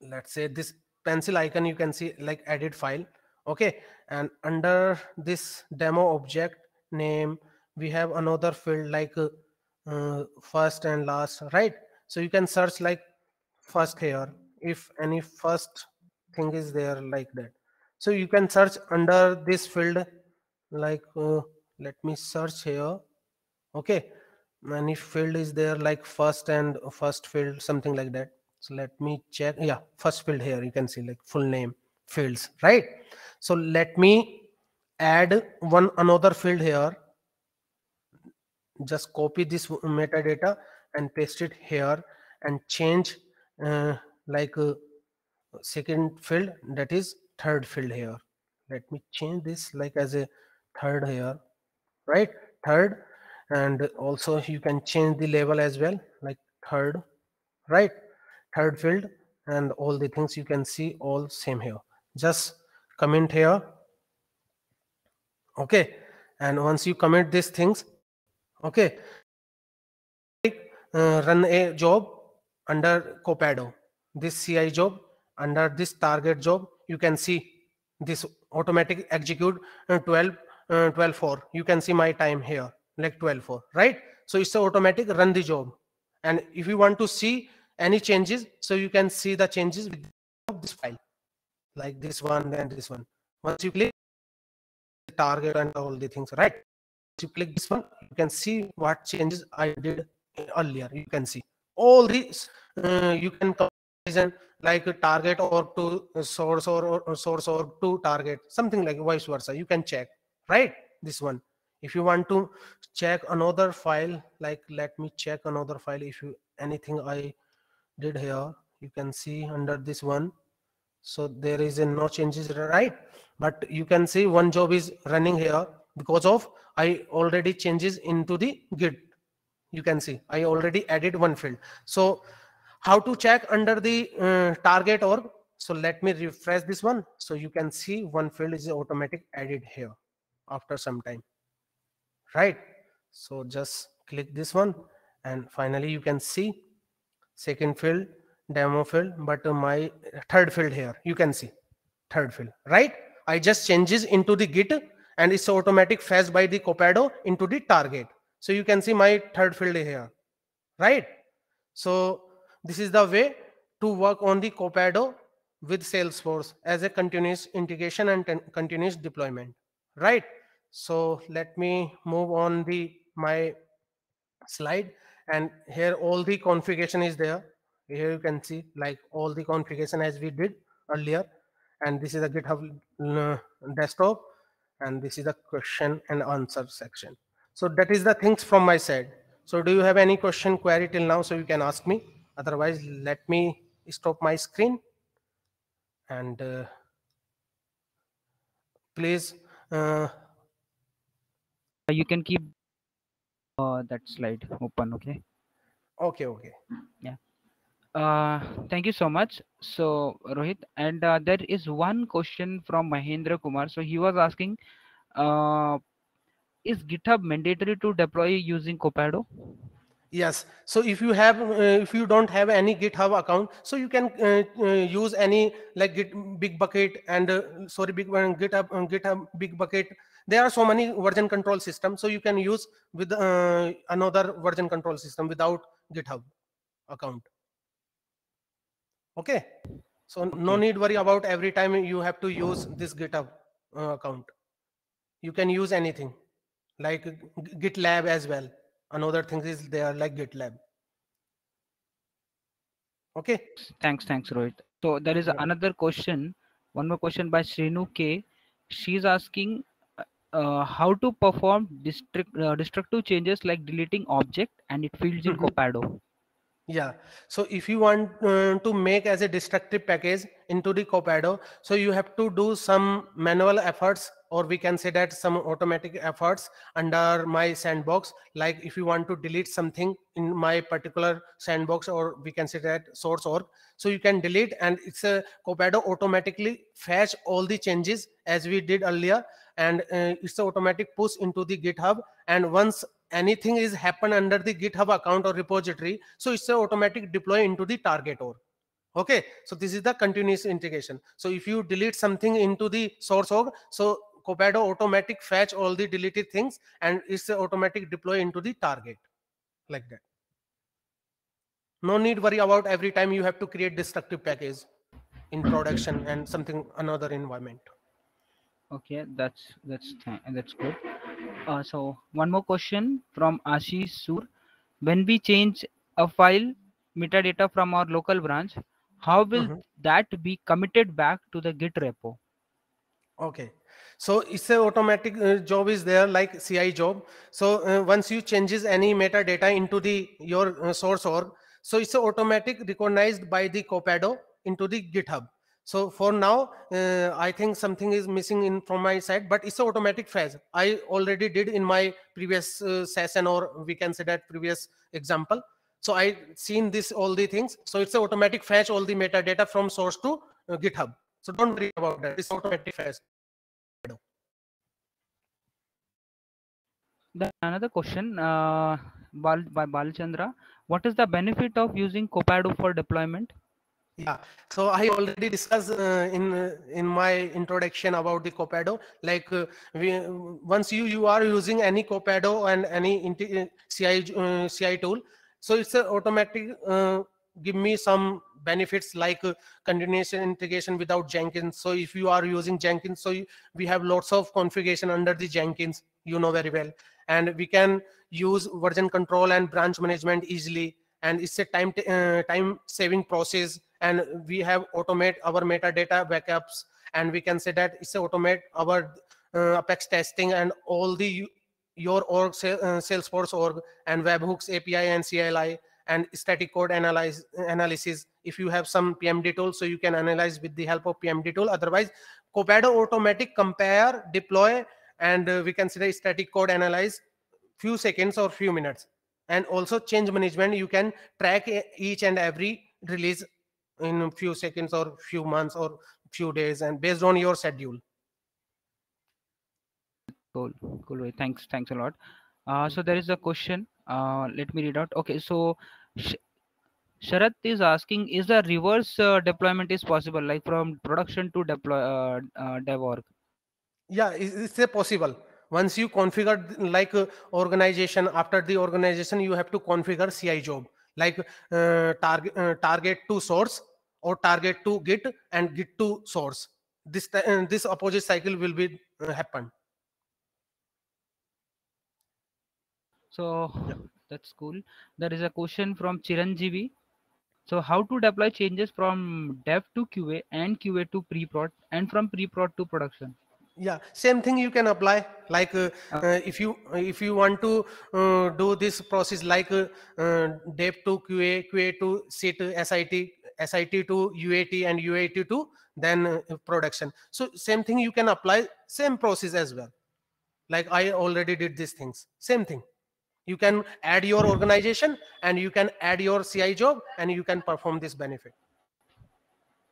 Let's say this pencil icon, you can see like edit file. Okay, and under this demo object name, we have another field like uh, first and last, right? So you can search like first here, if any first thing is there like that. So you can search under this field, like uh, let me search here. Okay, and if field is there like first and first field, something like that. So let me check. Yeah, first field here, you can see like full name fields, right? So let me add one another field here. Just copy this metadata and paste it here and change uh, like uh, second field, that is third field here. Let me change this like as a third here, right? Third, and also you can change the label as well, like third, right? Third field, and all the things you can see all same here. Just comment here, okay? And once you commit these things, okay, uh, run a job under Copado, this C I job under this target job. You can see this automatic execute twelve four. You can see my time here, like twelve four, right? So it's an automatic run the job. And if you want to see any changes, so you can see the changes of this file, like this one and this one. Once you click the target and all the things, right? Once you click this one, you can see what changes I did earlier. You can see all these. Uh, you can comparison like a target or to source or, or source or to target, something like vice versa. You can check, right? This one. If you want to check another file, like let me check another file. If you anything I did here, you can see under this one. So there is a no changes, right? But you can see one job is running here because of I already changes into the Git. You can see I already added one field. So how to check under the uh, target org? So let me refresh this one. So you can see one field is automatic added here after some time, right? So just click this one, and finally you can see second field, demo field, but uh, my third field here, you can see third field, right? I just changes into the Git and it's automatic fetched by the Copado into the target. So you can see my third field here, right? So this is the way to work on the Copado with Salesforce as a continuous integration and continuous deployment, right? So let me move on the my slide, and here all the configuration is there. Here you can see like all the configuration as we did earlier, and this is a GitHub desktop, and this is the question and answer section. So that is the things from my side. So do you have any question, query till now? So you can ask me. Otherwise, let me stop my screen. And uh, please. Uh, you can keep uh, that slide open, okay? Okay, okay. Yeah. Uh, thank you so much. So Rohit, and uh, there is one question from Mahendra Kumar. So he was asking, uh, is GitHub mandatory to deploy using Copado? Yes. So if you have, uh, if you don't have any GitHub account, so you can uh, uh, use any like Git, Big Bucket and uh, sorry, Big uh, GitHub, uh, GitHub Big Bucket. There are so many version control systems, so you can use with uh, another version control system without GitHub account. Okay, so no need worry about every time you have to use this GitHub uh, account. You can use anything like GitLab as well. Another thing is they are like GitLab. Okay. Thanks, thanks Rohit. So there is another question, one more question by Srinu K. She's asking uh, how to perform destruct, uh, destructive changes like deleting object and it fields in Copado. Yeah, so if you want uh, to make as a destructive package into the Copado, so you have to do some manual efforts, or we can say that some automatic efforts under my sandbox. Like if you want to delete something in my particular sandbox, or we can say that source org, so you can delete and it's a Copado automatically fetch all the changes as we did earlier, and uh, it's an automatic push into the GitHub. And once anything is happen under the GitHub account or repository, so it's an automatic deploy into the target org. Okay, so this is the continuous integration. So if you delete something into the source org, so Copado automatic fetch all the deleted things and it's an automatic deploy into the target, like that. No need worry about every time you have to create destructive package in production and something another environment. Okay, that's that's that's good. Uh, so one more question from Ashish Sur. When we change a file metadata from our local branch, how will mm-hmm. that be committed back to the Git repo? Okay, so it's an automatic uh, job is there like C I job. So uh, once you changes any metadata into the your uh, source org, so it's an automatic recognized by the Copado into the GitHub. So for now, uh, I think something is missing in from my side, but it's an automatic phase. I already did in my previous uh, session, or we can say that previous example. So I seen this, all the things. So it's an automatic fetch all the metadata from source to uh, GitHub. So don't worry about that. It's automatic fetch. Another question uh, by Balchandra. What is the benefit of using Copado for deployment? Yeah, so I already discussed uh, in uh, in my introduction about the Copado. Like uh, we, once you you are using any Copado and any C I uh, C I tool, so it's an automatic uh, give me some benefits like uh, continuous integration without Jenkins. So if you are using Jenkins, so you, we have lots of configuration under the Jenkins, you know very well, and we can use version control and branch management easily. And it's a time uh, time saving process, and we have automate our metadata backups, and we can say that it's a automate our uh, Apex testing and all the your org uh, Salesforce org and webhooks A P I and C L I and static code analyze analysis. If you have some P M D tool, so you can analyze with the help of P M D tool. Otherwise, Copado automatic compare, deploy, and uh, we can say static code analyze few seconds or few minutes. And also change management, you can track each and every release in few seconds or few months or few days, and based on your schedule. Cool, cool. Thanks, thanks a lot. Uh, so there is a question. Uh, let me read out. Okay, so Sh Sharat is asking: is the reverse uh, deployment is possible, like from production to deploy uh, uh, dev org? Yeah, it's, it's possible. Once you configure like uh, organization, after the organization, you have to configure C I job like uh, target uh, target to source or target to Git and Git to source. This uh, this opposite cycle will be uh, happen. So yeah, that's cool. There is a question from Chiranjeevi. So how to deploy changes from dev to Q A and Q A to pre-prod and from pre-prod to production? Yeah, same thing you can apply. Like uh, okay. uh, if you if you want to uh, do this process like uh, uh, dev to Q A, Q A to S I T, S I T, S I T to U A T, and U A T to then uh, production. So same thing you can apply, same process as well. Like I already did these things. Same thing. You can add your organization and you can add your C I job and you can perform this benefit.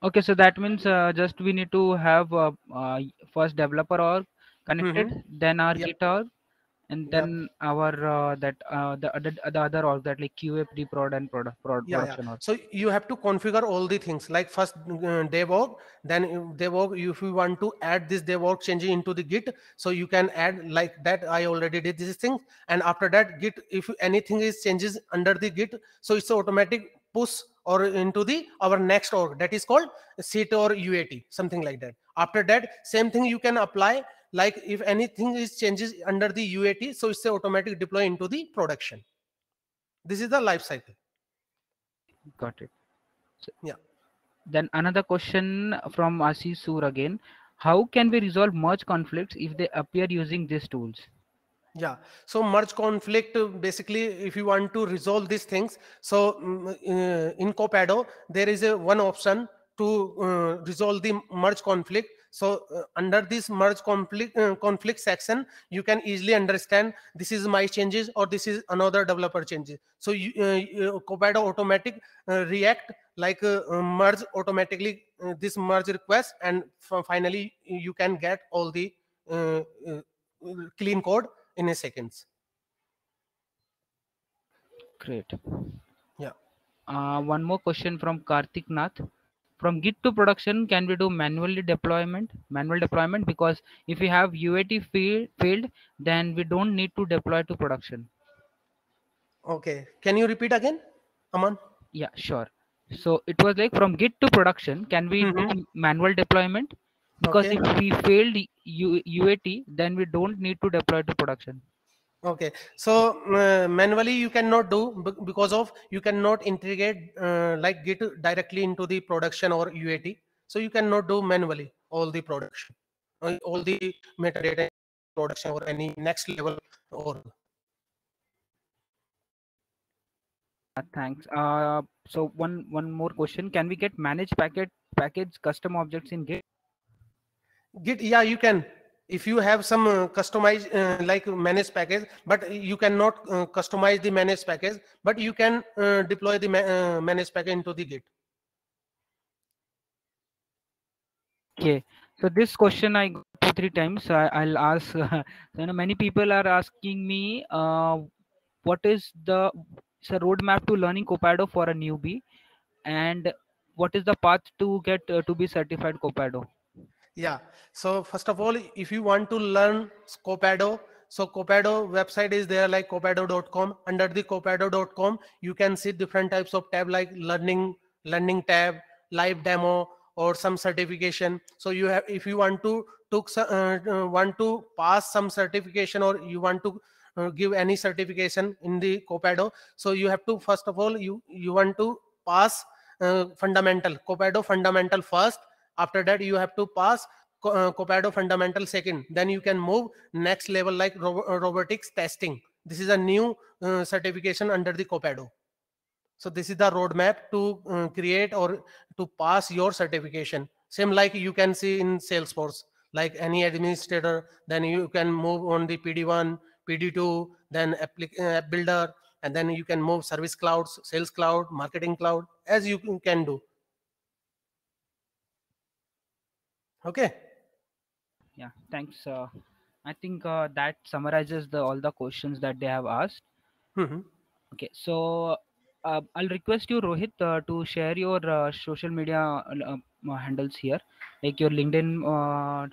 Okay, so that means uh, just we need to have uh, uh, first developer org connected, mm-hmm. then our yep. Git org, and then yep. our uh, that uh, the, the the other org, that like Q A, pre-prod and product prod, yeah, production yeah. org. So you have to configure all the things like first uh, dev org, then dev org. If you want to add this dev org changing into the Git, so you can add like that. I already did this thing, and after that Git, if anything is changes under the Git, so it's automatic push or into the our next org, that is called S I T or U A T, something like that. After that, same thing you can apply, like if anything is changes under the U A T, so it's an automatic deploy into the production. This is the life cycle. Got it. So, yeah. Then another question from Ashish Sur again. How can we resolve merge conflicts if they appear using these tools? Yeah, so merge conflict, basically if you want to resolve these things, so uh, in Copado there is a one option to uh, resolve the merge conflict. So uh, under this merge conflict uh, conflict section, you can easily understand this is my changes or this is another developer changes. So you, uh, Copado automatic uh, react like uh, merge automatically uh, this merge request, and finally you can get all the uh, uh, clean code in a seconds. Great. Yeah. Uh, one more question from Karthik Nath. From Git to production, can we do manually deployment? Manual deployment, because if we have U A T field, field, then we don't need to deploy to production. Okay. Can you repeat again, Aman? Yeah, sure. So it was like from Git to production, can we mm-hmm. do manual deployment? Because okay. if we failed U A T, then we don't need to deploy to production. Okay, so uh, manually you cannot do, because of you cannot integrate uh, like Git directly into the production or U A T. So you cannot do manually all the production, all the metadata production or any next level or. Uh, thanks. Uh, so one one more question: can we get managed packet package custom objects in Git? Git, yeah, you can. If you have some uh, customized uh, like managed package, but you cannot uh, customize the managed package, but you can uh, deploy the ma uh, managed package into the Git. Okay, so this question I got two three times. So I, I'll ask. Uh, you know, many people are asking me, uh, what is the it's a roadmap to learning Copado for a newbie, and what is the path to get uh, to be certified Copado? Yeah, so first of all, if you want to learn Copado, so Copado website is there, like copado dot com. Under the copado dot com, you can see different types of tab like learning, learning tab, live demo, or some certification. So you have, if you want to took uh, want to pass some certification or you want to uh, give any certification in the Copado, so you have to first of all you you want to pass uh, fundamental Copado fundamental first. After that, you have to pass uh, Copado fundamental second. Then you can move next level like ro robotics testing. This is a new uh, certification under the Copado. So this is the roadmap to uh, create or to pass your certification. Same like you can see in Salesforce, like any administrator. Then you can move on the P D one, P D two, then app, app builder, and then you can move service clouds, sales cloud, marketing cloud, as you can do. Okay. Yeah, thanks. Uh, I think uh, that summarizes the all the questions that they have asked. Mm-hmm. Okay, so uh, I'll request you, Rohit, uh, to share your uh, social media uh, handles here, like your LinkedIn. Uh,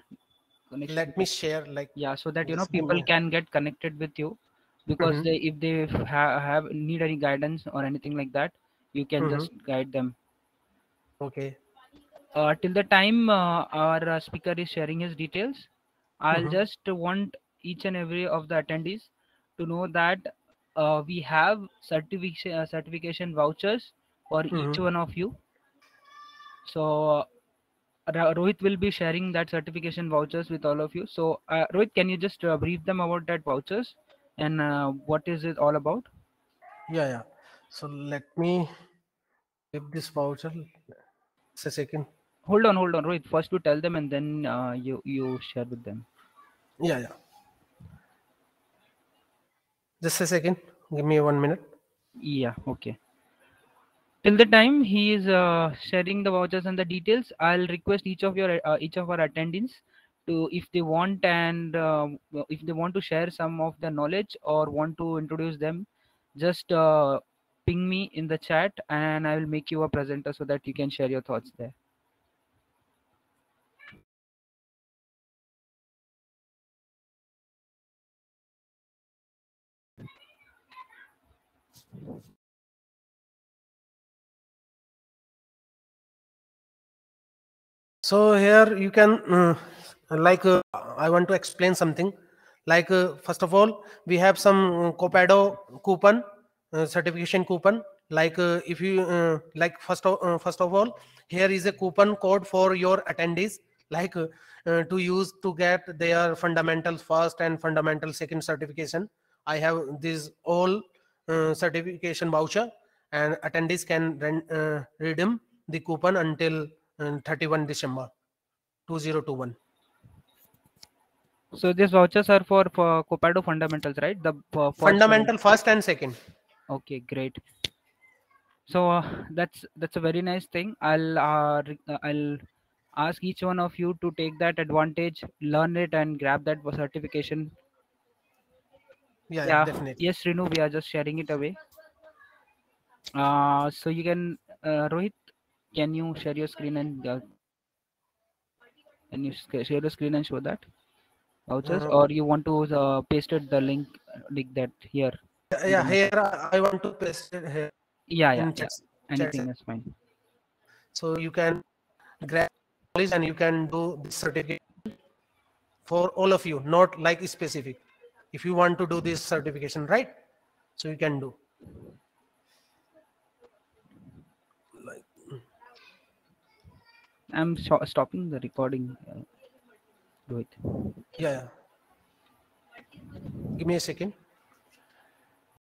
Let me share, like yeah, so that you know people can get connected with you, because mm-hmm. they, if they ha have need any guidance or anything like that, you can mm-hmm. just guide them. Okay. Uh, till the time uh, our uh, speaker is sharing his details, I'll mm-hmm. just want each and every of the attendees to know that uh, we have certification uh, certification vouchers for mm-hmm. each one of you. So Rohit will be sharing that certification vouchers with all of you. So uh, Rohit, can you just uh, brief them about that vouchers and uh, what is it all about? Yeah, yeah. So let me give this voucher. Just a second. Hold on, hold on, Rohit. First you tell them and then uh, you you share with them. Yeah, yeah. Just a second. Give me one minute. Yeah. Okay. Till the time he is uh, sharing the vouchers and the details, I'll request each of your uh, each of our attendees to, if they want and uh, if they want to share some of the knowledge or want to introduce them, just uh, ping me in the chat and I will make you a presenter so that you can share your thoughts there. So here you can uh, like uh, I want to explain something like uh, first of all we have some Copado coupon uh, certification coupon like uh, if you uh, like first of, uh, first of all here is a coupon code for your attendees like uh, uh, to use to get their fundamental first and fundamental second certification. I have this all uh, certification voucher and attendees can rent, uh, redeem the coupon until thirty-first December two thousand twenty-one. So these vouchers are for, for Copado fundamentals, right? The uh, first fundamental one. First and second. Okay, great. So uh, that's that's a very nice thing. I'll uh, I'll ask each one of you to take that advantage, learn it, and grab that certification. Yeah, yeah. Definitely. Yes, Renu, we are just sharing it away. Uh, so you can uh, Rohit, can you share your screen and uh, can you share your screen and show that vouchers, uh, or you want to uh, paste it the link like that here? Yeah, mm-hmm. Here I want to paste it here. Yeah, yeah, yeah. Anything is fine. So you can grab knowledge and you can do this certificate for all of you, not like specific. If you want to do this certification, right? So you can do. I'm stopping the recording. Do it. Yeah. Give me a second.